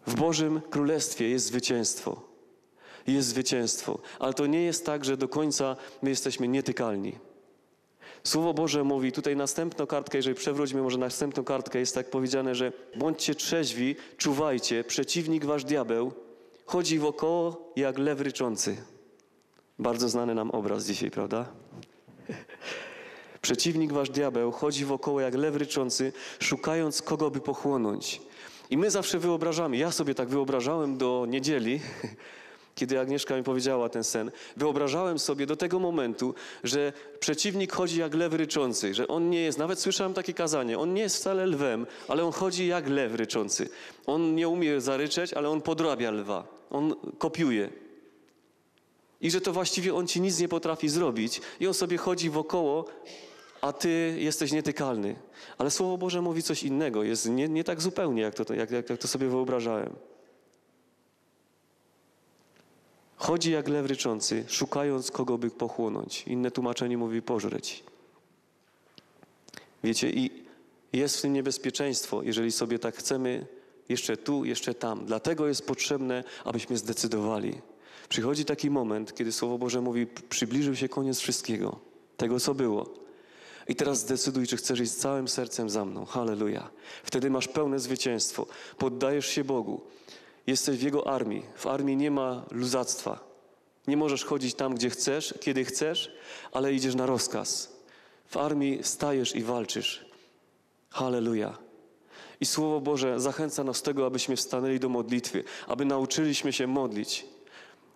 W Bożym Królestwie jest zwycięstwo. Jest zwycięstwo. Ale to nie jest tak, że do końca my jesteśmy nietykalni. Słowo Boże mówi, tutaj następną kartkę, jeżeli przewróćmy może następną kartkę, jest tak powiedziane, że bądźcie trzeźwi, czuwajcie, przeciwnik wasz diabeł chodzi wokoło jak lew ryczący. Bardzo znany nam obraz dzisiaj, prawda? Przeciwnik wasz diabeł chodzi wokoło jak lew ryczący, szukając kogo by pochłonąć. I my zawsze wyobrażamy, ja sobie tak wyobrażałem do niedzieli, kiedy Agnieszka mi powiedziała ten sen, wyobrażałem sobie do tego momentu, że przeciwnik chodzi jak lew ryczący, że on nie jest, nawet słyszałem takie kazanie, on nie jest wcale lwem, ale on chodzi jak lew ryczący. On nie umie zaryczeć, ale on podrabia lwa, on kopiuje. I że to właściwie on ci nic nie potrafi zrobić i on sobie chodzi wokoło, a ty jesteś nietykalny. Ale Słowo Boże mówi coś innego, jest nie tak zupełnie, jak to sobie wyobrażałem. Chodzi jak lew ryczący, szukając kogo by pochłonąć. Inne tłumaczenie mówi pożreć. Wiecie, i jest w tym niebezpieczeństwo, jeżeli sobie tak chcemy, jeszcze tu, jeszcze tam. Dlatego jest potrzebne, abyśmy zdecydowali. Przychodzi taki moment, kiedy Słowo Boże mówi, przybliżył się koniec wszystkiego, tego co było. I teraz zdecyduj, czy chcesz iść całym sercem za mną. Halleluja. Wtedy masz pełne zwycięstwo. Poddajesz się Bogu. Jesteś w Jego armii. W armii nie ma luzactwa. Nie możesz chodzić tam, gdzie chcesz, kiedy chcesz, ale idziesz na rozkaz. W armii stajesz i walczysz. Halleluja. I Słowo Boże zachęca nas do tego, abyśmy wstanęli do modlitwy, aby nauczyliśmy się modlić.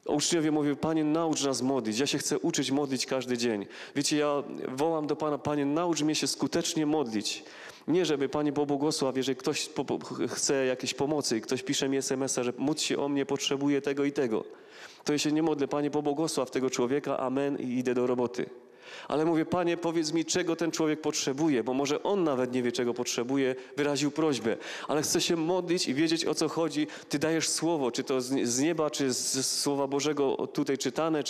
Uczniowie mówią, Panie, naucz nas modlić. Ja się chcę uczyć modlić każdy dzień. Wiecie, ja wołam do Pana, Panie, naucz mnie się skutecznie modlić. Nie, żeby Panie pobłogosław, jeżeli ktoś chce jakiejś pomocy i ktoś pisze mi SMS-a, że módl się o mnie, potrzebuję tego i tego. To ja się nie modlę, Panie pobłogosław tego człowieka, amen i idę do roboty. Ale mówię, Panie, powiedz mi, czego ten człowiek potrzebuje, bo może on nawet nie wie, czego potrzebuje, wyraził prośbę, ale chce się modlić i wiedzieć, o co chodzi. Ty dajesz słowo, czy to z nieba, czy z Słowa Bożego tutaj czytane,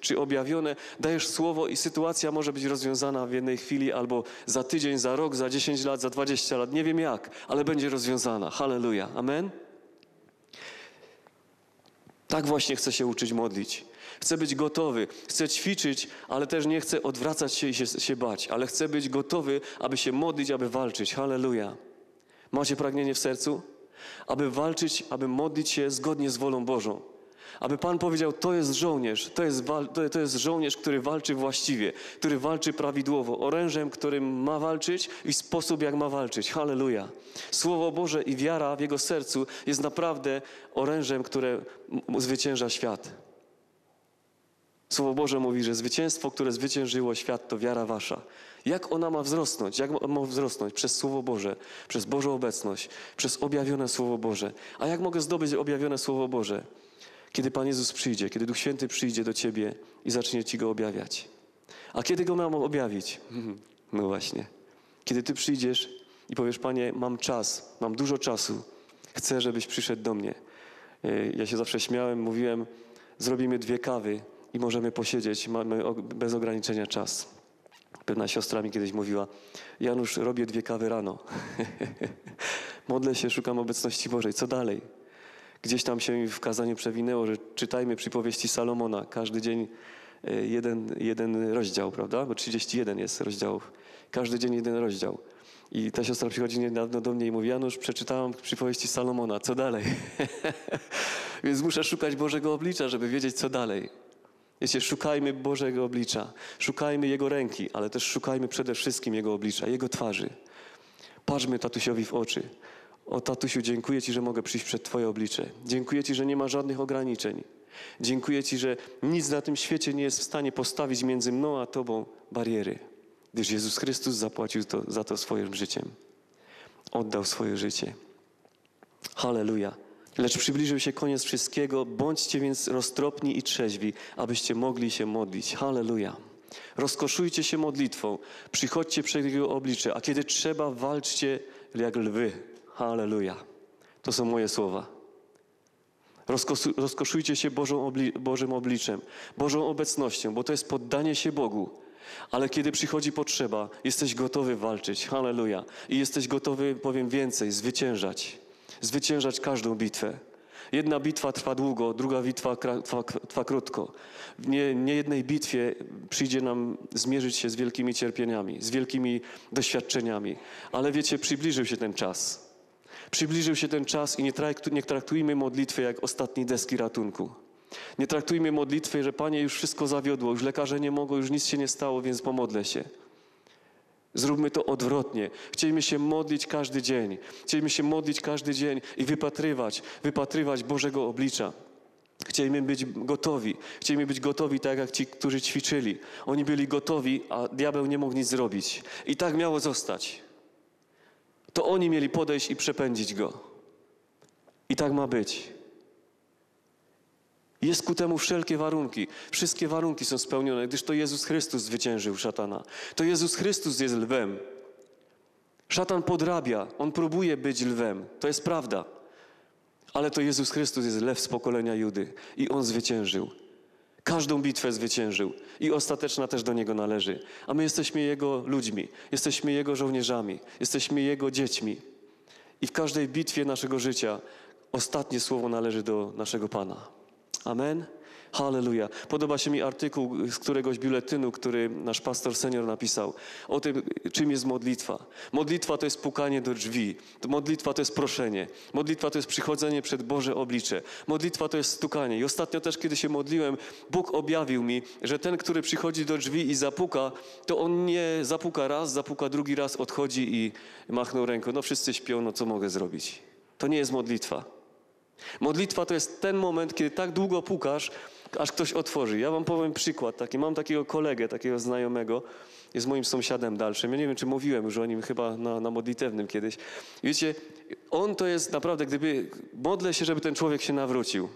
czy objawione. Dajesz słowo i sytuacja może być rozwiązana w jednej chwili, albo za tydzień, za rok, za 10 lat, za 20 lat, nie wiem jak, ale będzie rozwiązana. Halleluja. Amen? Tak właśnie chcę się uczyć modlić. Chcę być gotowy, chcę ćwiczyć, ale też nie chcę odwracać się i się bać, ale chcę być gotowy, aby się modlić, aby walczyć. Halleluja. Macie pragnienie w sercu? Aby walczyć, aby modlić się zgodnie z wolą Bożą. Aby Pan powiedział, to jest żołnierz, który walczy właściwie, który walczy prawidłowo, orężem, którym ma walczyć i sposób, jak ma walczyć. Halleluja. Słowo Boże i wiara w Jego sercu jest naprawdę orężem, które zwycięża świat. Słowo Boże mówi, że zwycięstwo, które zwyciężyło świat, to wiara wasza. Jak ona ma wzrosnąć? Jak ma wzrosnąć? Przez Słowo Boże, przez Bożą obecność, przez objawione Słowo Boże. A jak mogę zdobyć objawione Słowo Boże? Kiedy Pan Jezus przyjdzie, kiedy Duch Święty przyjdzie do ciebie i zacznie ci go objawiać. A kiedy go mam objawić? No właśnie. Kiedy ty przyjdziesz i powiesz, Panie, mam czas, mam dużo czasu. Chcę, żebyś przyszedł do mnie. Ja się zawsze śmiałem, mówiłem, zrobimy 2 kawy. I możemy posiedzieć, mamy bez ograniczenia czas. Pewna siostra mi kiedyś mówiła, Janusz, robię 2 kawy rano. Modlę się, szukam obecności Bożej. Co dalej? Gdzieś tam się mi w kazaniu przewinęło, że czytajmy przypowieści Salomona. Każdy dzień jeden rozdział, prawda? Bo 31 jest rozdziałów. Każdy dzień jeden rozdział. I ta siostra przychodzi niedawno do mnie i mówi, Janusz, przeczytałam przypowieści Salomona. Co dalej? Więc muszę szukać Bożego oblicza, żeby wiedzieć, co dalej. Wiecie, szukajmy Bożego oblicza, szukajmy Jego ręki, ale też szukajmy przede wszystkim Jego oblicza, Jego twarzy. Patrzmy tatusiowi w oczy. O tatusiu, dziękuję Ci, że mogę przyjść przed Twoje oblicze. Dziękuję Ci, że nie ma żadnych ograniczeń. Dziękuję Ci, że nic na tym świecie nie jest w stanie postawić między mną a Tobą bariery, gdyż Jezus Chrystus zapłacił za to swoim życiem. oddał swoje życie. Halleluja. Lecz przybliżył się koniec wszystkiego, bądźcie więc roztropni i trzeźwi, abyście mogli się modlić. Halleluja. Rozkoszujcie się modlitwą, przychodźcie przed Jego oblicze, a kiedy trzeba, walczcie jak lwy. Halleluja. To są moje słowa. Rozkoszujcie się Bożym obliczem, Bożą obecnością, bo to jest poddanie się Bogu. Ale kiedy przychodzi potrzeba, jesteś gotowy walczyć. Halleluja. I jesteś gotowy, powiem więcej, zwyciężać. Zwyciężać każdą bitwę. Jedna bitwa trwa długo, druga bitwa trwa krótko. W niejednej bitwie przyjdzie nam zmierzyć się z wielkimi cierpieniami, z wielkimi doświadczeniami. Ale wiecie, przybliżył się ten czas. Przybliżył się ten czas i nie traktujmy modlitwy jak ostatniej deski ratunku. Nie traktujmy modlitwy, że Panie, już wszystko zawiodło, już lekarze nie mogą, już nic się nie stało, więc pomodlę się. Zróbmy to odwrotnie. Chcielibyśmy się modlić każdy dzień. Chcielibyśmy się modlić każdy dzień i wypatrywać Bożego oblicza. Chcielibyśmy być gotowi. Chcielibyśmy być gotowi tak jak ci, którzy ćwiczyli. Oni byli gotowi, a diabeł nie mógł nic zrobić. I tak miało zostać. To oni mieli podejść i przepędzić go. I tak ma być. Jest ku temu wszelkie warunki. Wszystkie warunki są spełnione, gdyż to Jezus Chrystus zwyciężył szatana. To Jezus Chrystus jest lwem. Szatan podrabia, on próbuje być lwem. To jest prawda. Ale to Jezus Chrystus jest lew z pokolenia Judy. I on zwyciężył. Każdą bitwę zwyciężył. I ostateczna też do niego należy. A my jesteśmy jego ludźmi. Jesteśmy jego żołnierzami. Jesteśmy jego dziećmi. I w każdej bitwie naszego życia ostatnie słowo należy do naszego Pana. Amen. Halleluja. Podoba się mi artykuł z któregoś biuletynu, który nasz pastor senior napisał o tym, czym jest modlitwa. Modlitwa to jest pukanie do drzwi. Modlitwa to jest proszenie. Modlitwa to jest przychodzenie przed Boże oblicze. Modlitwa to jest stukanie. I ostatnio też, kiedy się modliłem, Bóg objawił mi, że ten, który przychodzi do drzwi i zapuka, to on nie zapuka raz, zapuka drugi raz, odchodzi i machnął ręką. No wszyscy śpią, no co mogę zrobić? To nie jest modlitwa. Modlitwa to jest ten moment, kiedy tak długo pukasz, aż ktoś otworzy. Ja wam powiem przykład taki. Mam takiego kolegę, takiego znajomego, jest moim sąsiadem dalszym. Ja nie wiem, czy mówiłem już o nim chyba na modlitewnym kiedyś. Wiecie, on to jest naprawdę, gdyby... Modlę się, żeby ten człowiek się nawrócił.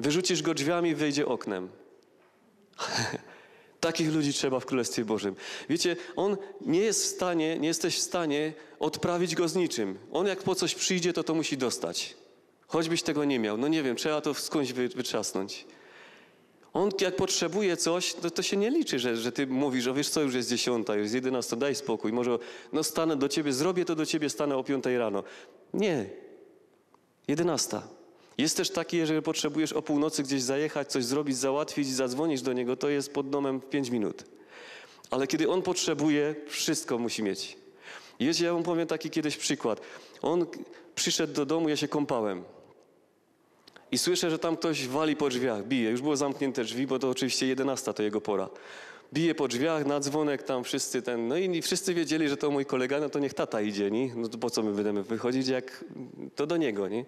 Wyrzucisz go drzwiami, wyjdzie oknem. Takich ludzi trzeba w Królestwie Bożym. Wiecie, on nie jest w stanie, nie jesteś w stanie odprawić go z niczym. On jak po coś przyjdzie, to musi dostać. Choćbyś tego nie miał. No nie wiem, trzeba to skądś wytrzasnąć. On jak potrzebuje coś, to się nie liczy, że ty mówisz, o wiesz co, już jest 10:00, już jest 11:00, daj spokój. Może no stanę do ciebie, zrobię to do ciebie, stanę o 5:00 rano. Nie. 11:00. Jest też taki, jeżeli potrzebujesz o północy gdzieś zajechać, coś zrobić, załatwić i zadzwonić do niego, to jest pod domem w 5 minut. Ale kiedy on potrzebuje, wszystko musi mieć. Wiecie, ja wam powiem taki kiedyś przykład. On przyszedł do domu, ja się kąpałem. I słyszę, że tam ktoś wali po drzwiach, bije. Już było zamknięte drzwi, bo to oczywiście 11:00 to jego pora. Bije po drzwiach, na dzwonek tam wszyscy ten... No i wszyscy wiedzieli, że to mój kolega, no to niech tata idzie, nie? No to po co my będziemy wychodzić, jak... To do niego, nie?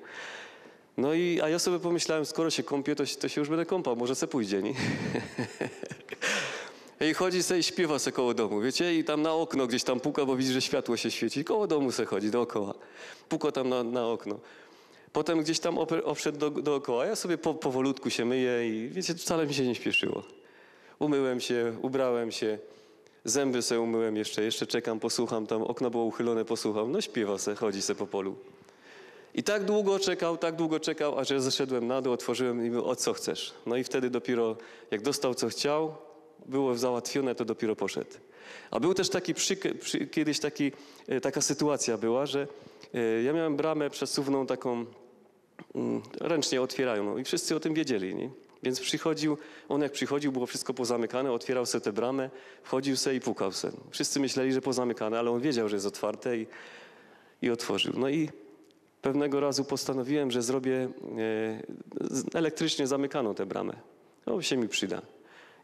No i, a ja sobie pomyślałem, skoro się kąpię, to się już będę kąpał, może se pójdzie, nie? I chodzi se i śpiewa se koło domu, wiecie? I tam na okno gdzieś tam puka, bo widzi, że światło się świeci. Koło domu se chodzi, dookoła. Puka tam na okno. Potem gdzieś tam obszedł dookoła. Ja sobie powolutku się myję i wiecie, wcale mi się nie śpieszyło. Umyłem się, ubrałem się, zęby se umyłem jeszcze czekam, posłucham tam, okno było uchylone, posłucham. No śpiewa se, chodzi se po polu. I tak długo czekał, aż ja zeszedłem na dół, otworzyłem i mówię, o co chcesz? No i wtedy dopiero, jak dostał co chciał, było załatwione, to dopiero poszedł. A był też taki, kiedyś taka sytuacja była, że ja miałem bramę przesuwną taką, ręcznie otwierają i wszyscy o tym wiedzieli, nie? Więc jak przychodził, było wszystko pozamykane, otwierał sobie tę bramę, wchodził sobie i pukał sobie. Wszyscy myśleli, że pozamykane, ale on wiedział, że jest otwarte i otworzył. No i pewnego razu postanowiłem, że zrobię, elektrycznie zamykaną tę bramę. To się mi przyda.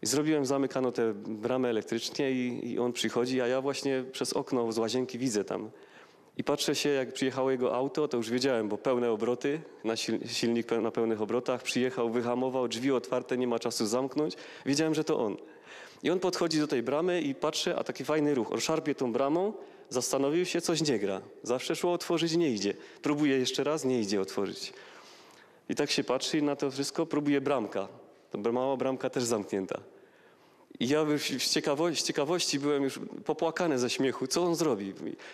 I zrobiłem zamykaną tę bramę elektrycznie i on przychodzi, a ja właśnie przez okno z łazienki widzę tam. I patrzę się, jak przyjechało jego auto, to już wiedziałem, bo pełne obroty, silnik na pełnych obrotach, przyjechał, wyhamował, drzwi otwarte, nie ma czasu zamknąć. Wiedziałem, że to on. I on podchodzi do tej bramy i patrzy, a taki fajny ruch. On szarpie tą bramą, zastanowił się, coś nie gra. Zawsze szło otworzyć, nie idzie. Próbuje jeszcze raz, nie idzie otworzyć. I tak się patrzy na to wszystko, próbuje bramka. To mała bramka też zamknięta. I ja z ciekawości byłem już popłakany ze śmiechu, co on zrobi.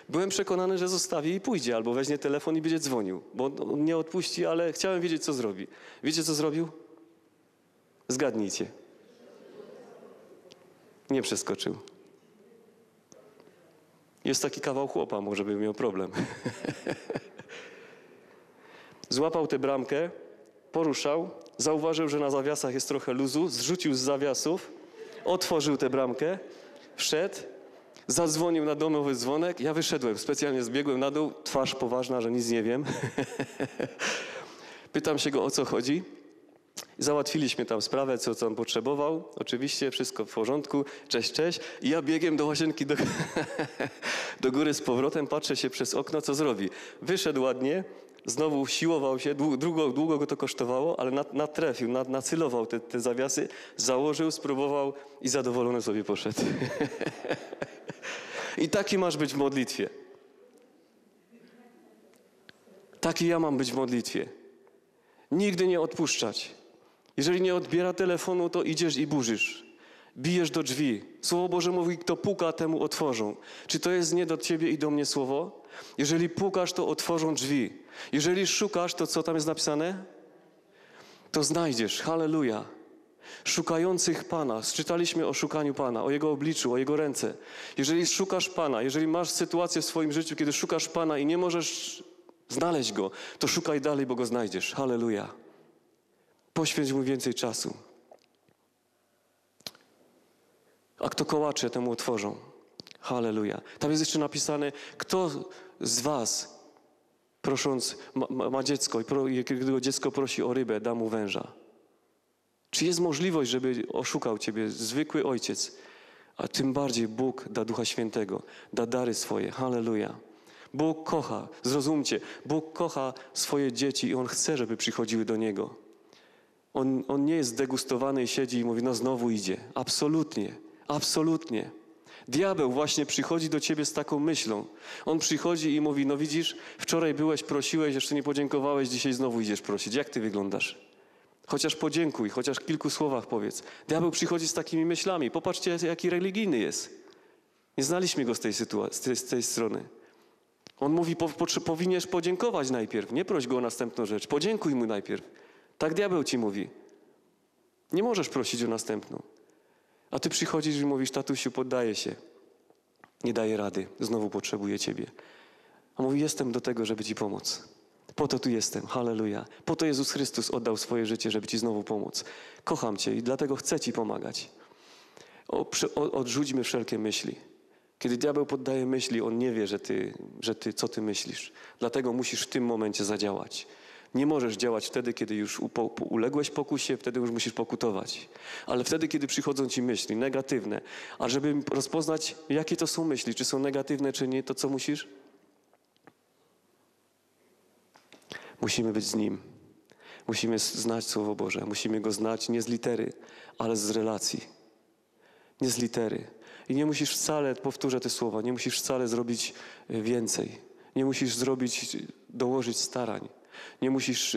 Byłem przekonany, że zostawi i pójdzie, albo weźmie telefon i będzie dzwonił, bo on nie odpuści, ale chciałem wiedzieć, co zrobi. Wiecie, co zrobił? Zgadnijcie. Nie przeskoczył. Jest taki kawał chłopa, może by miał problem. Złapał tę bramkę, poruszał, zauważył, że na zawiasach jest trochę luzu, zrzucił z zawiasów, otworzył tę bramkę, wszedł, zadzwonił na domowy dzwonek. Ja wyszedłem, specjalnie zbiegłem na dół, twarz poważna, że nic nie wiem. Pytam się go, o co chodzi. Załatwiliśmy tam sprawę, co tam potrzebował. Oczywiście wszystko w porządku. Cześć, cześć. I ja biegiem do łazienki, do góry z powrotem, patrzę się przez okno, co zrobi. Wyszedł ładnie, znowu siłował się, długo go to kosztowało, ale natrefił, nacylował te zawiasy, założył, spróbował i zadowolony sobie poszedł. I taki masz być w modlitwie. Taki ja mam być w modlitwie. Nigdy nie odpuszczać. Jeżeli nie odbiera telefonu, to idziesz i burzysz. Bijesz do drzwi. Słowo Boże mówi, kto puka, temu otworzą. Czy to jest nie do ciebie i do mnie słowo? Jeżeli pukasz, to otworzą drzwi. Jeżeli szukasz, to co tam jest napisane? To znajdziesz. Halleluja. Szukających Pana. Czytaliśmy o szukaniu Pana, o Jego obliczu, o Jego ręce. Jeżeli szukasz Pana, jeżeli masz sytuację w swoim życiu, kiedy szukasz Pana i nie możesz znaleźć Go, to szukaj dalej, bo Go znajdziesz. Halleluja. Poświęć Mu więcej czasu. A kto kołacze, temu otworzą. Halleluja. Tam jest jeszcze napisane, kto z was, prosząc, ma dziecko i kiedy dziecko prosi o rybę, da mu węża. Czy jest możliwość, żeby oszukał ciebie zwykły ojciec? A tym bardziej Bóg da Ducha Świętego, da dary swoje. Halleluja. Bóg kocha, zrozumcie, Bóg kocha swoje dzieci i On chce, żeby przychodziły do Niego. On nie jest zdegustowany i siedzi i mówi, no znowu idzie. Absolutnie, absolutnie. Diabeł właśnie przychodzi do ciebie z taką myślą. On przychodzi i mówi, no widzisz, wczoraj byłeś, prosiłeś, jeszcze nie podziękowałeś, dzisiaj znowu idziesz prosić. Jak ty wyglądasz? Chociaż podziękuj, chociaż w kilku słowach powiedz. Diabeł przychodzi z takimi myślami. Popatrzcie, jaki religijny jest. Nie znaliśmy go z tej strony. On mówi, powinieneś podziękować najpierw, nie proś go o następną rzecz. Podziękuj mu najpierw. Tak diabeł ci mówi. Nie możesz prosić o następną. A ty przychodzisz i mówisz, tatusiu, poddaję się. Nie daję rady. Znowu potrzebuję ciebie. A mówi, jestem do tego, żeby ci pomóc. Po to tu jestem. Halleluja. Po to Jezus Chrystus oddał swoje życie, żeby ci znowu pomóc. Kocham cię i dlatego chcę ci pomagać. Odrzućmy wszelkie myśli. Kiedy diabeł poddaje myśli, on nie wie, co ty myślisz. Dlatego musisz w tym momencie zadziałać. Nie możesz działać wtedy, kiedy już uległeś pokusie, wtedy już musisz pokutować. Ale wtedy, kiedy przychodzą ci myśli negatywne, a żeby rozpoznać, jakie to są myśli, czy są negatywne, czy nie, to co musisz? Musimy być z Nim. Musimy znać Słowo Boże. Musimy Go znać nie z litery, ale z relacji. Nie z litery. I nie musisz wcale, powtórzę te słowa, nie musisz wcale zrobić więcej. Nie musisz dołożyć starań. Nie musisz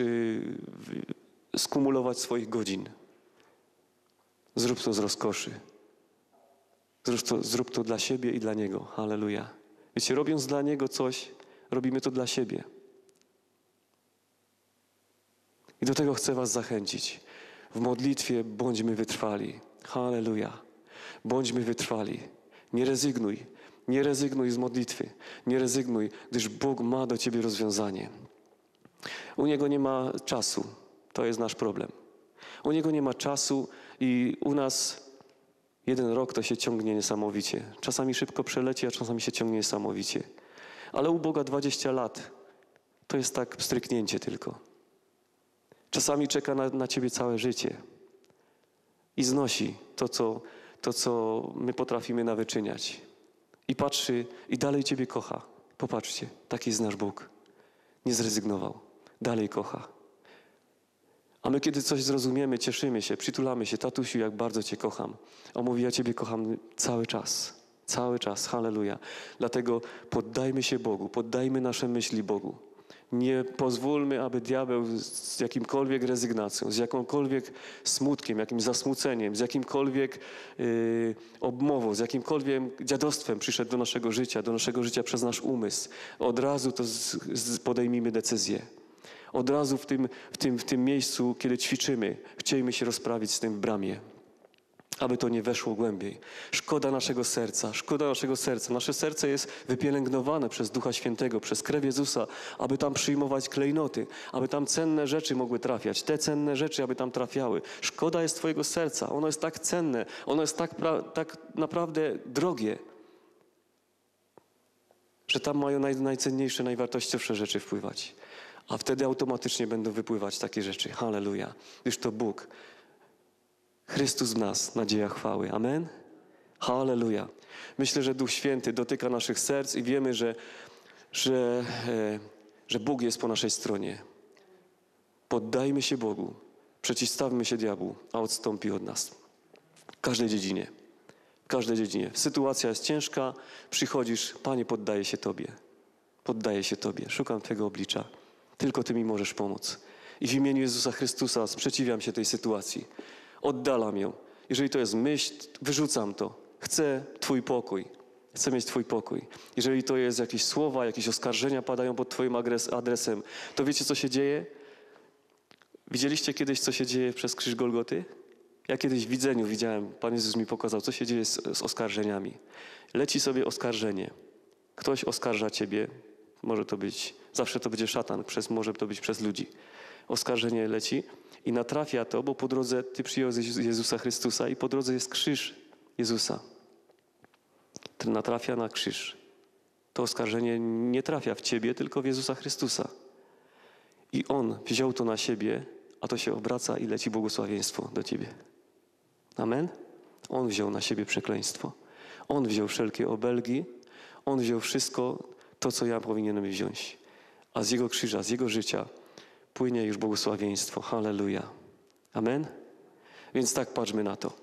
skumulować swoich godzin. Zrób to z rozkoszy. Zrób to dla siebie i dla Niego. Halleluja. Wiecie, robiąc dla Niego coś, robimy to dla siebie. I do tego chcę was zachęcić. W modlitwie bądźmy wytrwali. Halleluja. Bądźmy wytrwali. Nie rezygnuj. Nie rezygnuj z modlitwy. Nie rezygnuj, gdyż Bóg ma do ciebie rozwiązanie. U Niego nie ma czasu. To jest nasz problem. U Niego nie ma czasu i u nas jeden rok to się ciągnie niesamowicie. Czasami szybko przeleci, a czasami się ciągnie niesamowicie. Ale u Boga 20 lat to jest tak pstryknięcie tylko. Czasami czeka na ciebie całe życie i znosi to, co my potrafimy nawyczyniać. I patrzy i dalej ciebie kocha. Popatrzcie, taki jest nasz Bóg. Nie zrezygnował. Dalej kocha. A my, kiedy coś zrozumiemy, cieszymy się, przytulamy się. Tatusiu, jak bardzo Cię kocham. On mówi, ja Ciebie kocham cały czas. Cały czas. Halleluja. Dlatego poddajmy się Bogu. Poddajmy nasze myśli Bogu. Nie pozwólmy, aby diabeł z jakimkolwiek rezygnacją, z jakimkolwiek smutkiem, jakimś zasmuceniem, z jakimkolwiek obmową, z jakimkolwiek dziadostwem przyszedł do naszego życia przez nasz umysł. Od razu to podejmijmy decyzję. Od razu w tym miejscu, kiedy ćwiczymy, chciejmy się rozprawić z tym w bramie, aby to nie weszło głębiej. Szkoda naszego serca, szkoda naszego serca. Nasze serce jest wypielęgnowane przez Ducha Świętego, przez krew Jezusa, aby tam przyjmować klejnoty, aby tam cenne rzeczy mogły trafiać, te cenne rzeczy, aby tam trafiały. Szkoda jest Twojego serca, ono jest tak cenne, ono jest tak naprawdę drogie, że tam mają najcenniejsze, najwartościowsze rzeczy wpływać. A wtedy automatycznie będą wypływać takie rzeczy. Halleluja. Gdyż to Bóg. Chrystus w nas, nadzieja chwały. Amen? Halleluja. Myślę, że Duch Święty dotyka naszych serc i wiemy, że Bóg jest po naszej stronie. Poddajmy się Bogu. Przeciwstawmy się diabłu, a odstąpi od nas. W każdej dziedzinie. W każdej dziedzinie. Sytuacja jest ciężka. Przychodzisz, Panie, poddaję się Tobie. Poddaję się Tobie. Szukam Twojego oblicza. Tylko Ty mi możesz pomóc. I w imieniu Jezusa Chrystusa sprzeciwiam się tej sytuacji. Oddalam ją. Jeżeli to jest myśl, wyrzucam to. Chcę Twój pokój. Chcę mieć Twój pokój. Jeżeli to jest jakieś słowa, jakieś oskarżenia padają pod Twoim adresem, to wiecie, co się dzieje? Widzieliście kiedyś, co się dzieje przez krzyż Golgoty? Ja kiedyś w widzeniu widziałem, Pan Jezus mi pokazał, co się dzieje z oskarżeniami. Leci sobie oskarżenie. Ktoś oskarża Ciebie. Może to być, zawsze to będzie szatan, może to być przez ludzi. Oskarżenie leci i natrafia to, bo po drodze Ty przyjąłeś Jezusa Chrystusa i po drodze jest krzyż Jezusa. Ten natrafia na krzyż. To oskarżenie nie trafia w Ciebie, tylko w Jezusa Chrystusa. I On wziął to na siebie, a to się obraca i leci błogosławieństwo do Ciebie. Amen? On wziął na siebie przekleństwo. On wziął wszelkie obelgi. On wziął wszystko to, co ja powinienem wziąć. A z Jego krzyża, z Jego życia płynie już błogosławieństwo. Halleluja. Amen? Więc tak patrzmy na to.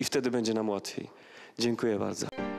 I wtedy będzie nam łatwiej. Dziękuję bardzo.